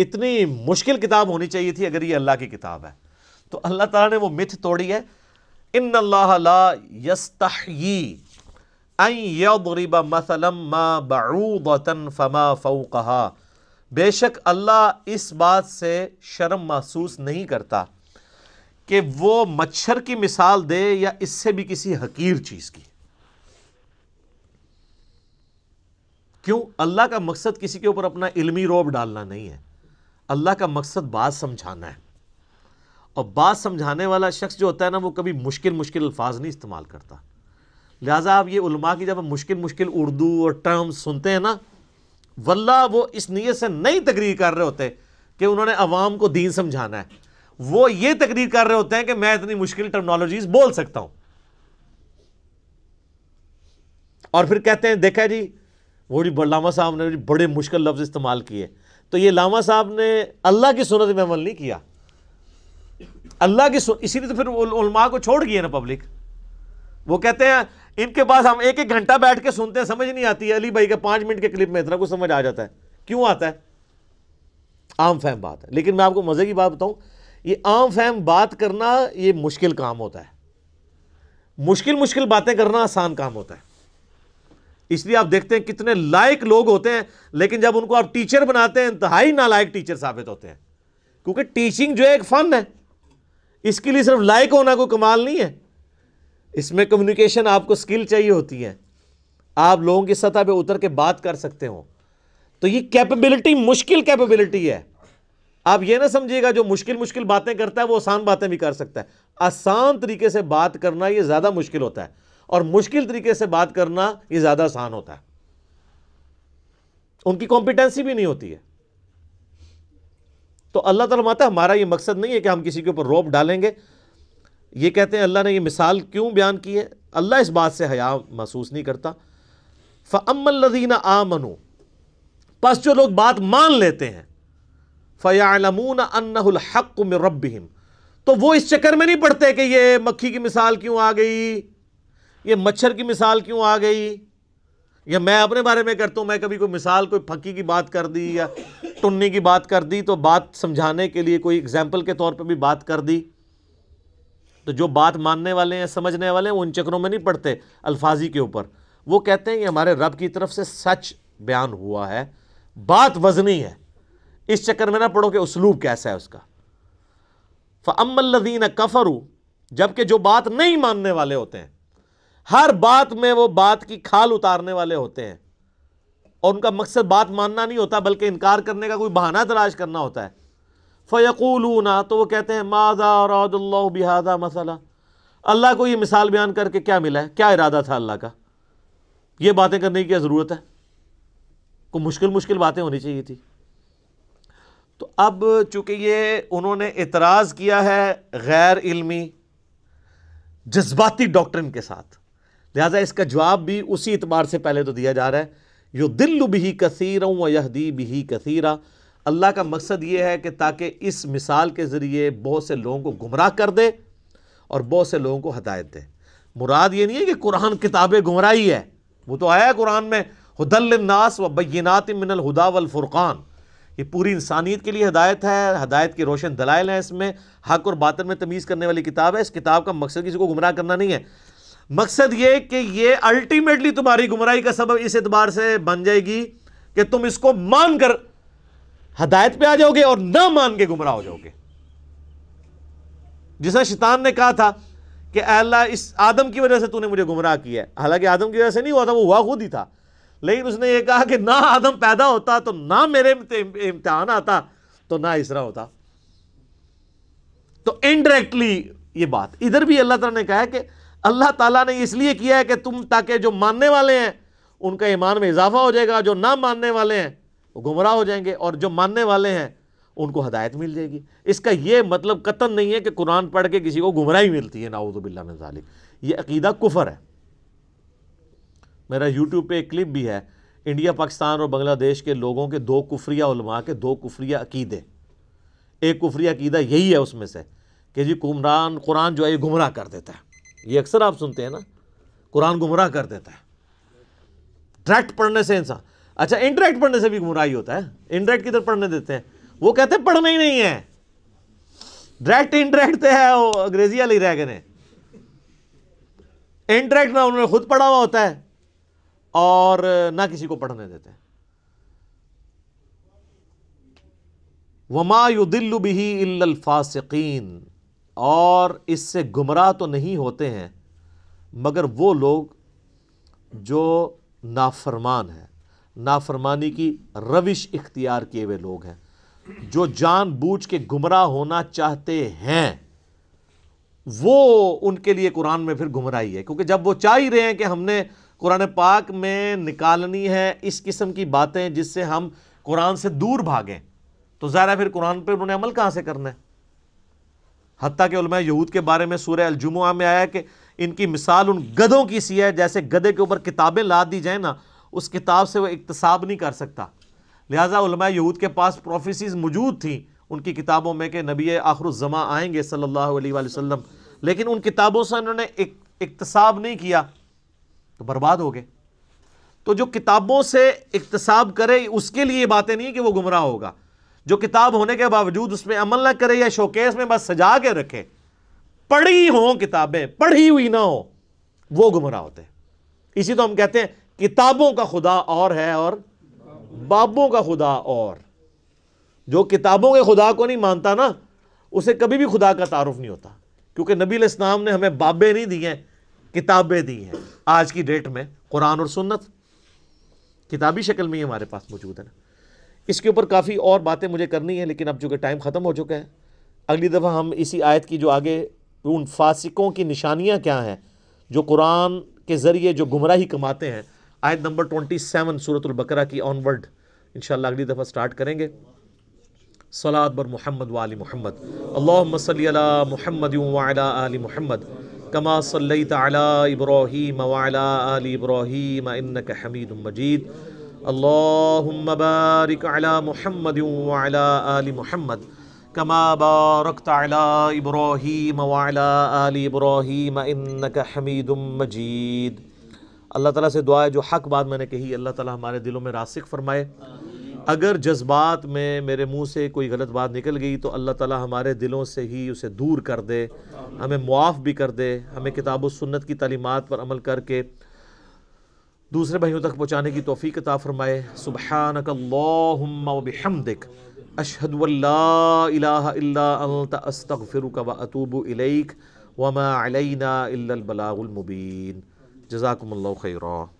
इतनी मुश्किल किताब होनी चाहिए थी अगर ये अल्लाह की किताब है। तो अल्लाह ताला ने वो मिथ तोड़ी है, इन्नल्लाह ला यस्तहयी अन यदरिबा मसलन मा बऊदतन फमा फौकहा। बेशक अल्लाह इस बात से शर्म महसूस नहीं करता कि वो मच्छर की मिसाल दे या इससे भी किसी हकीर चीज़ की। क्यों? अल्लाह का मकसद किसी के ऊपर अपना इल्मी रोब डालना नहीं है, अल्लाह का मकसद बात समझाना है। और बात समझाने वाला शख्स जो होता है ना, वो कभी मुश्किल मुश्किल अल्फाज नहीं इस्तेमाल करता। लिहाजा आप ये उलमा की जब मुश्किल मुश्किल उर्दू और टर्म सुनते हैं ना, वल्लाह वो इस नीयत से नहीं तकरीर कर रहे होते कि उन्होंने अवाम को दीन समझाना है, वो ये तकरीर कर रहे होते हैं कि मैं इतनी मुश्किल टर्मिनोलॉजीज बोल सकता हूं। और फिर कहते हैं देखा जी वो जी लामा साहब ने बड़े मुश्किल लफ्ज इस्तेमाल किए। तो ये लामा साहब ने अल्लाह की सुन्नत में अमल नहीं किया, अल्लाह की सुन इसीलिए तो फिर उलमा को छोड़ गई ना पब्लिक। वो कहते हैं इनके पास हम एक एक घंटा बैठ के सुनते हैं, समझ नहीं आती है। अली भाई के पाँच मिनट के क्लिप में इतना कुछ समझ आ जाता है। क्यों आता है? आम फहम बात है। लेकिन मैं आपको मज़े की बात बताऊं, ये आम फहम बात करना ये मुश्किल काम होता है, मुश्किल मुश्किल बातें करना आसान काम होता है। इसलिए आप देखते हैं कितने लायक लोग होते हैं, लेकिन जब उनको आप टीचर बनाते हैं इंतहाई नालायक टीचर साबित होते हैं। क्योंकि टीचिंग जो है एक फ़न है, इसके लिए सिर्फ लायक होना कोई कमाल नहीं है। इसमें कम्युनिकेशन आपको स्किल चाहिए होती है, आप लोगों की सतह पे उतर के बात कर सकते हो। तो ये कैपेबिलिटी मुश्किल कैपेबिलिटी है। आप ये ना समझिएगा जो मुश्किल मुश्किल बातें करता है वो आसान बातें भी कर सकता है। आसान तरीके से बात करना ये ज़्यादा मुश्किल होता है, और मुश्किल तरीके से बात करना ये ज़्यादा आसान होता है। उनकी कॉम्पिटेंसी भी नहीं होती है। तो अल्लाह ताला माता हमारा ये मकसद नहीं है कि हम किसी के ऊपर रोप डालेंगे। ये कहते हैं अल्लाह ने ये मिसाल क्यों बयान की है? अल्लाह इस बात से हया महसूस नहीं करता। फ़अम्मल्लज़ीना आमनू, पस जो लोग बात मान लेते हैं, फ़यअलमून अन्नहुल हक़्क़ु मिन रब्बिहिम, तो वो इस चक्कर में नहीं पड़ते कि ये मक्खी की मिसाल क्यों आ गई, ये मच्छर की मिसाल क्यों आ गई, या मैं अपने बारे में करता हूँ, मैं कभी कोई मिसाल कोई फक्की की बात कर दी या टुन्नी की बात कर दी, तो बात समझाने के लिए कोई एग्जाम्पल के तौर पर भी बात कर दी। तो जो बात मानने वाले हैं, समझने वाले हैं, उन चक्करों में नहीं पड़ते अल्फाजी के ऊपर। वो कहते हैं कि हमारे रब की तरफ से सच बयान हुआ है, बात वजनी है, इस चक्कर में ना पढ़ो कि उसलूब कैसा है उसका। फ़अम्मल्लज़ीना कफ़रू, जबकि जो बात नहीं मानने वाले होते हैं, हर बात में वो बात की खाल उतारने वाले होते हैं, और उनका मकसद बात मानना नहीं होता बल्कि इनकार करने का कोई बहाना तलाश करना होता है। फ़यक़ूलूना, तो वो कहते हैं माज़ा अरादल्लाहु बिहाज़ा मसला, अल्लाह को ये मिसाल बयान करके क्या मिला है, क्या इरादा था अल्लाह का, ये बातें करने की क्या ज़रूरत है, को मुश्किल मुश्किल बातें होनी चाहिए थी। तो अब चूँकि ये उन्होंने एतराज़ किया है गैर इल्मी जज्बाती डॉक्ट्रिन के साथ, लिहाजा इसका जवाब भी उसी एतबार से पहले तो दिया जा रहा है, युदिल्लु बिही कसीरन व यहदी बिही कसीरा। अल्लाह का मकसद ये है कि ताकि इस मिसाल के ज़रिए बहुत से लोगों को गुमराह कर दे और बहुत से लोगों को हदायत दे। मुराद ये नहीं है कि कुरान किताबें गुमराही है, वो तो आया है कुरान में हुदल्लिन्नास व बय्यिनातिन मिनल हुदा वल फुरकान, ये पूरी इंसानियत के लिए हदायत है, हदायत की रोशन दलाइल हैं, इसमें हक और बातिल में तमीज़ करने वाली किताब है। इस किताब का मकसद किसी को गुमराह करना नहीं है, मकसद ये कि ये अल्टीमेटली तुम्हारी गुमराही का सबब इस एतबार से बन जाएगी कि तुम इसको मान कर हदायत पे आ जाओगे और ना मान के गुमराह हो जाओगे। जिसने शैतान ने कहा था कि अल्लाह इस आदम की वजह से तूने मुझे गुमराह किया है, हालांकि आदम की वजह से नहीं हुआ था, वो हुआ खुद ही था, लेकिन उसने ये कहा कि ना आदम पैदा होता तो ना मेरे इम्तिहान आता तो ना इसरा होता। तो इनडायरेक्टली ये बात इधर भी अल्लाह ताला ने कहा है कि अल्लाह ताला ने इसलिए किया है कि तुम, ताकि जो मानने वाले हैं उनका ईमान में इजाफा हो जाएगा, जो ना मानने वाले हैं गुमराह हो जाएंगे, और जो मानने वाले हैं उनको हदायत मिल जाएगी। इसका ये मतलब कतन नहीं है कि कुरान पढ़ के किसी को गुमराही मिलती है, नाऊज़ुबिल्लाह मिन ज़ालिक, ये अकीदा कुफर है। मेरा यूट्यूब पे एक क्लिप भी है, इंडिया, पाकिस्तान और बांग्लादेश के लोगों के दो कुफरिया उलमा के दो कुफरिया अकीदे। एक कुफरिया अकीदा यही है उसमें से कि जी कुरान कुरान जो है ये गुमराह कर देता है। ये अक्सर आप सुनते हैं ना, कुरान गुमराह कर देता है। डायरेक्ट पढ़ने से इंसान, अच्छा इनडायरेक्ट पढ़ने से भी गुमराही होता है। इनडायरेक्ट किधर पढ़ने देते हैं, वो कहते हैं पढ़ना ही नहीं है। डायरेक्ट इनडायरेक्ट है वो अंग्रेजी वाले रह गए। इनडायरेक्ट ना उन्होंने खुद पढ़ा हुआ होता है और ना किसी को पढ़ने देते हैं। वमा युदिल्लु बिही इल्लल फासिकीन, और इससे गुमराह तो नहीं होते हैं मगर वो लोग जो नाफरमान हैं, नाफरमानी की रविश इख्तियार किए हुए लोग हैं, जो जानबूझ के गुमराह होना चाहते हैं, वो उनके लिए कुरान में फिर गुमराही है। क्योंकि जब वो चाह ही रहे हैं कि हमने कुरान पाक में निकालनी है इस किस्म की बातें जिससे हम कुरान से दूर भागें, तो ज़ाहिर है फिर कुरान पर उन्हें अमल कहाँ से करना है। हत्ता के उलमा यहूद के बारे में सूरह अल-जुमुआ में आया कि इनकी मिसाल उन गधों की सी है, जैसे गधे के ऊपर किताबें लाद दी जाए ना, उस किताब से वो इक्तसाब नहीं कर सकता। लिहाजा उलमा यहूद के पास प्रोफेसीज़ मौजूद थी उनकी किताबों में कि नबी आखिरुज़्ज़मा आएंगे सल्लल्लाहु अलैहि वसल्लम, लेकिन उन किताबों से उन्होंने इक्तसाब नहीं किया तो बर्बाद हो गए। तो जो किताबों से इक्तसाब करे उसके लिए बातें नहीं कि वो गुमराह होगा। जो किताब होने के बावजूद उसमें अमल ना करे या शोकेस में बस सजा के रखे, पढ़ी हों किताबें, पढ़ी हुई ना हो, वो गुमराह होते हैं। इसी तो हम कहते हैं किताबों का खुदा और है और बाबों का खुदा और। जो किताबों के खुदा को नहीं मानता ना, उसे कभी भी खुदा का तारुफ नहीं होता, क्योंकि नबी अलैहिस्सलाम ने हमें बाबे नहीं दी हैं, किताबें दी हैं। आज की डेट में कुरान और सुन्नत किताबी शक्ल में ही हमारे पास मौजूद है ना। इसके ऊपर काफ़ी और बातें मुझे करनी है, लेकिन अब चूँकि टाइम ख़त्म हो चुका है, अगली दफ़ा हम इसी आयत की जो आगे उन फासिकों की निशानियाँ क्या हैं जो कुरान के ज़रिए जो गुमराही कमाते हैं, आयत नंबर सत्ताईस सूरतुल बकरा की ऑनवर्ड इंशाल्लाह अगली दफ़ा स्टार्ट करेंगे। सलात बर मोहम्मद वाली मोहम्मद, अल्लाहुम्मा सल्ली अला मुहम्मद व अला आलि मुहम्मद कमा सल्लैत अला इब्राहीम व अला आलि इब्राहीम इन्नका हमीदुम मजीद। अल्लाहुम्मा बारिक अला मुहम्मद व अला आलि मुहम्मद कमा बारकत अला इब्राहीम व अला आलि इब्राहीम इन्नका हमीदुम मजीद। अल्लाह ताला से दुआ है जो हक बात मैंने कही अल्लाह ताला हमारे दिलों में रासिक फरमाए। अगर जज्बात में मेरे मुंह से कोई गलत बात निकल गई तो अल्लाह ताला हमारे दिलों से ही उसे दूर कर दे, हमें मुआफ़ भी कर दे, हमें किताब व सुन्नत की तालीमात पर अमल करके दूसरे भाइयों तक पहुँचाने की तौफीक अता फरमाए। सुब्हानकल्लाहुम्मा व बिहम्दिक अशहदु अल्ला इलाहा इल्ला अंत अस्तगफिरुका व अतूबु इलैक व मा अलैना इल्ला अल बलागुल मुबीन। जज़ाकुमुल्लाहु खैरा।